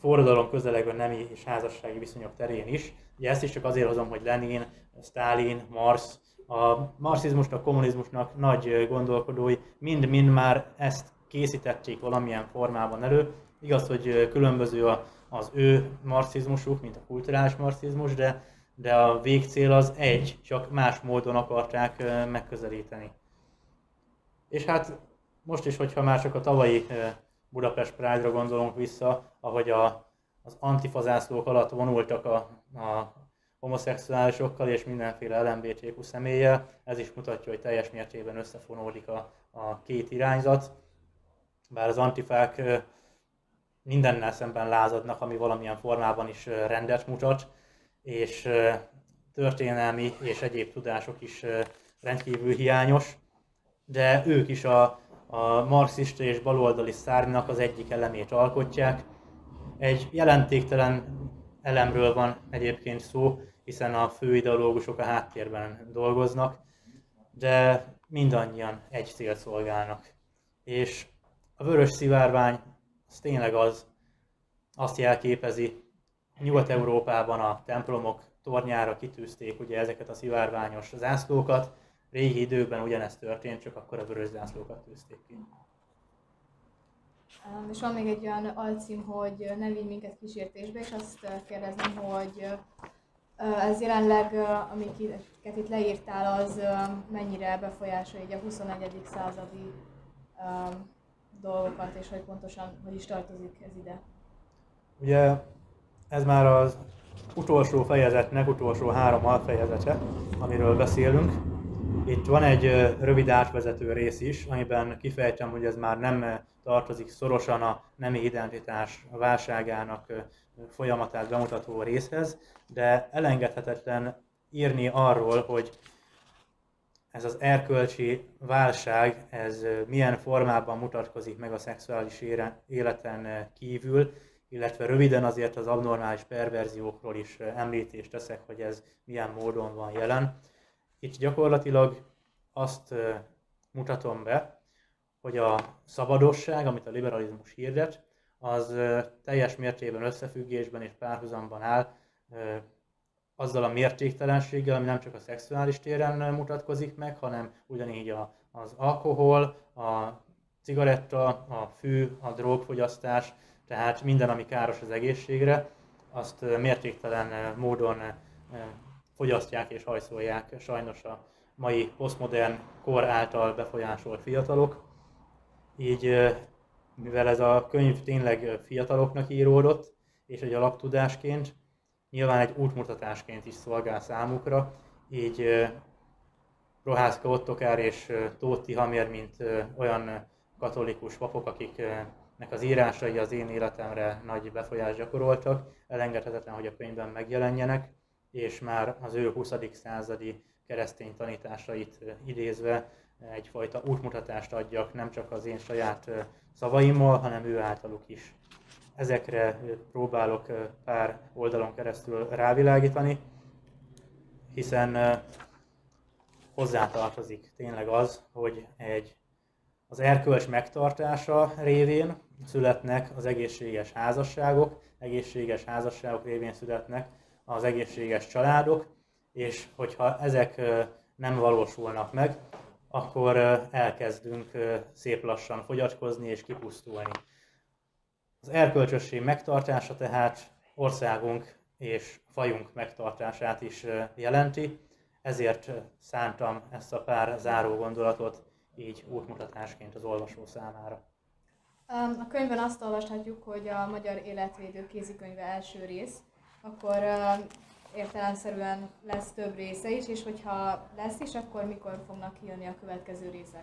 forradalom közelegben nemi és házassági viszonyok terén is. Ugye ezt is csak azért hozom, hogy Lenin, Sztálin, Marx, a marxizmusnak, kommunizmusnak nagy gondolkodói mind-mind már ezt készítették valamilyen formában elő. Igaz, hogy különböző az ő marxizmusuk, mint a kulturális marxizmus, de a végcél az egy, csak más módon akarták megközelíteni. És hát most is, hogyha már csak a tavalyi Budapest Pride-ra gondolunk vissza, ahogy az antifazászlók alatt vonultak a homoszexuálisokkal és mindenféle LMBTQ személlyel, ez is mutatja, hogy teljes mértékben összefonódik a két irányzat. Bár az antifák mindennel szemben lázadnak, ami valamilyen formában is rendet mutat, és történelmi és egyéb tudások is rendkívül hiányos, de ők is a marxista és baloldali szárnynak az egyik elemét alkotják. Egy jelentéktelen elemről van egyébként szó, hiszen a fő ideológusok a háttérben dolgoznak, de mindannyian egy célt szolgálnak. És a vörös szivárvány az tényleg azt jelképezi, Nyugat-Európában a templomok tornyára kitűzték ugye ezeket a szivárványos zászlókat, régi időben ugyanezt történt, csak akkor a vörös zászlókat tűzték ki. És van még egy olyan alcím, hogy ne vigy minket kísértésbe, és azt kérdezném, hogy ez jelenleg, amiket itt leírtál, az mennyire befolyásolja a 21. századi dolgokat, és hogy pontosan hogy is tartozik ez ide? Ugye ez már az utolsó fejezetnek, utolsó három alfejezete, amiről beszélünk. Itt van egy rövid átvezető rész is, amiben kifejtem, hogy ez már nem tartozik szorosan a nemi identitás válságának folyamatát bemutató részhez, de elengedhetetlen írni arról, hogy ez az erkölcsi válság, ez milyen formában mutatkozik meg a szexuális életen kívül, illetve röviden azért az abnormális perverziókról is említést teszek, hogy ez milyen módon van jelen. Itt gyakorlatilag azt mutatom be, hogy a szabadosság, amit a liberalizmus hirdet, az teljes mértékben összefüggésben és párhuzamban áll azzal a mértéktelenséggel, ami nem csak a szexuális téren mutatkozik meg, hanem ugyanígy az alkohol, a cigaretta, a fű, a drogfogyasztás, tehát minden, ami káros az egészségre, azt mértéktelen módon fogyasztják és hajszolják sajnos a mai posztmodern kor által befolyásolt fiatalok. Így, mivel ez a könyv tényleg fiataloknak íródott, és egy alaptudásként, nyilván egy útmutatásként is szolgál számukra, így Prohászka Ottokár és Tóth Tihamér, mint olyan katolikus papok, akiknek az írásai az én életemre nagy befolyást gyakoroltak, elengedhetetlen, hogy a könyvben megjelenjenek, és már az ő 20. századi keresztény tanításait idézve egyfajta útmutatást adjak, nem csak az én saját szavaimmal, hanem ő általuk is. Ezekre próbálok pár oldalon keresztül rávilágítani, hiszen hozzátartozik tényleg az, hogy az erkölcs megtartása révén születnek az egészséges házasságok révén születnek az egészséges családok, és hogyha ezek nem valósulnak meg, akkor elkezdünk szép lassan fogyatkozni és kipusztulni. Az erkölcsösség megtartása tehát országunk és fajunk megtartását is jelenti, ezért szántam ezt a pár záró gondolatot így útmutatásként az olvasó számára. A könyvben azt olvashatjuk, hogy a Magyar Életvédő kézikönyve első rész, akkor értelemszerűen lesz több része is, és hogyha lesz is, akkor mikor fognak kijönni a következő részek?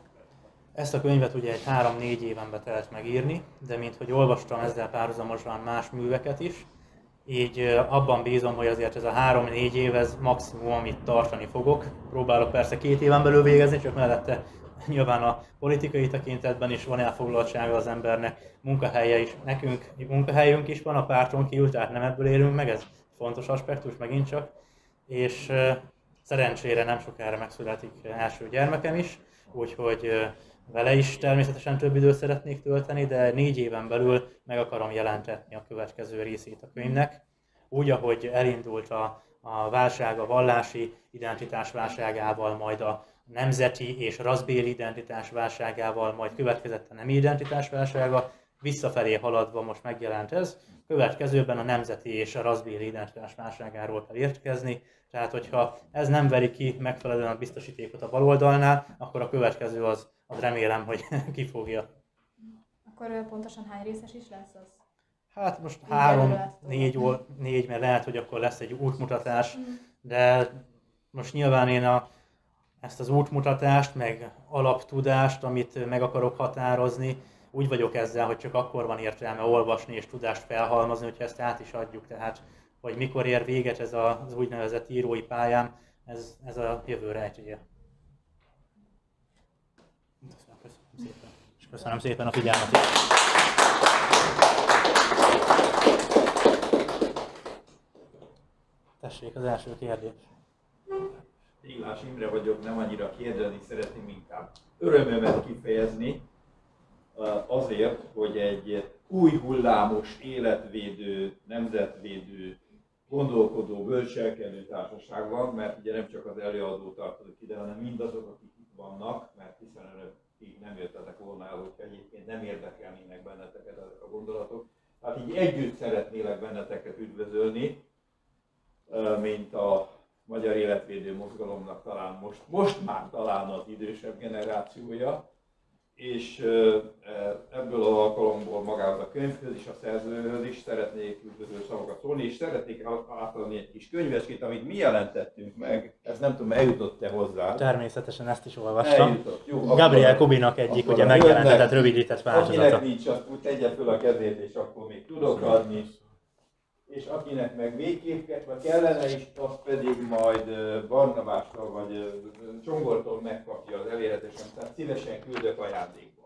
Ezt a könyvet ugye egy 3-4 éven telt megírni, de minthogy olvastam ezzel párhuzamosan más műveket is, így abban bízom, hogy azért ez a 3-4 év, ez maximum, amit tartani fogok. Próbálok persze 2 éven belül végezni, csak mellette nyilván a politikai tekintetben is van elfoglaltsága az embernek, munkahelye is, nekünk munkahelyünk is van, a párton kívül, tehát nem ebből élünk meg, ez fontos aspektus megint csak, és szerencsére nem sokára megszületik első gyermekem is, úgyhogy vele is természetesen több időt szeretnék tölteni, de 4 éven belül meg akarom jelentetni a következő részét a könyvnek. Úgy, ahogy elindult a válság a vallási identitás válságával, majd a nemzeti és raszbéli identitás válságával, majd következett a nemi identitás válsága, visszafelé haladva most megjelent ez. Következőben a nemzeti és a raszbéli identitás válságáról kell értkezni, tehát hogyha ez nem veri ki megfelelően a biztosítékot a baloldalnál, akkor a következő az remélem, hogy kifogja. Akkor pontosan hány részes is lesz az? Hát most 3-4, mert lehet, hogy akkor lesz egy útmutatás, de most nyilván én ezt az útmutatást, meg alaptudást, amit meg akarok határozni, úgy vagyok ezzel, hogy csak akkor van értelme olvasni és tudást felhalmozni, hogyha ezt át is adjuk. Tehát, hogy mikor ér véget ez az úgynevezett írói pályám, ez a jövő rejtélye. Köszönöm szépen a figyelmet! Tessék, az első kérdés. Téglás Imre vagyok, nem annyira kérdezni szeretném, inkább örömömet kifejezni azért, hogy egy új hullámos, életvédő, nemzetvédő, gondolkodó, bölcselkedő társaság van, mert ugye nem csak az előadó tartozik ide, hanem mindazok, akik itt vannak, mert hiszen önök nem jöttetek volna el, hogyha egyébként nem érdekelnének benneteket ezek a gondolatok. Hát így együtt szeretnélek benneteket üdvözölni, mint a Magyar Életvédő Mozgalomnak talán most már talán az idősebb generációja, és ebből az alkalomból magához a könyvhöz és a szerzőhöz is szeretnék üdvözlő szavakat szólni, és szeretnék átadni egy kis könyveskét, amit mi jelentettünk meg, ez nem tudom, eljutott-e hozzá? Természetesen ezt is olvastam. Eljutott. Jó, Gabriel Kubynak egyik ugye megjelentetett, rövidített változata. Akinek nincs, azt úgy tegye föl a kezét, és akkor még tudok adni. És akinek meg végképp kellene is, azt pedig majd Barnabástól vagy Csongortól megkapja az elérhetősen, tehát szívesen küldök ajándékba.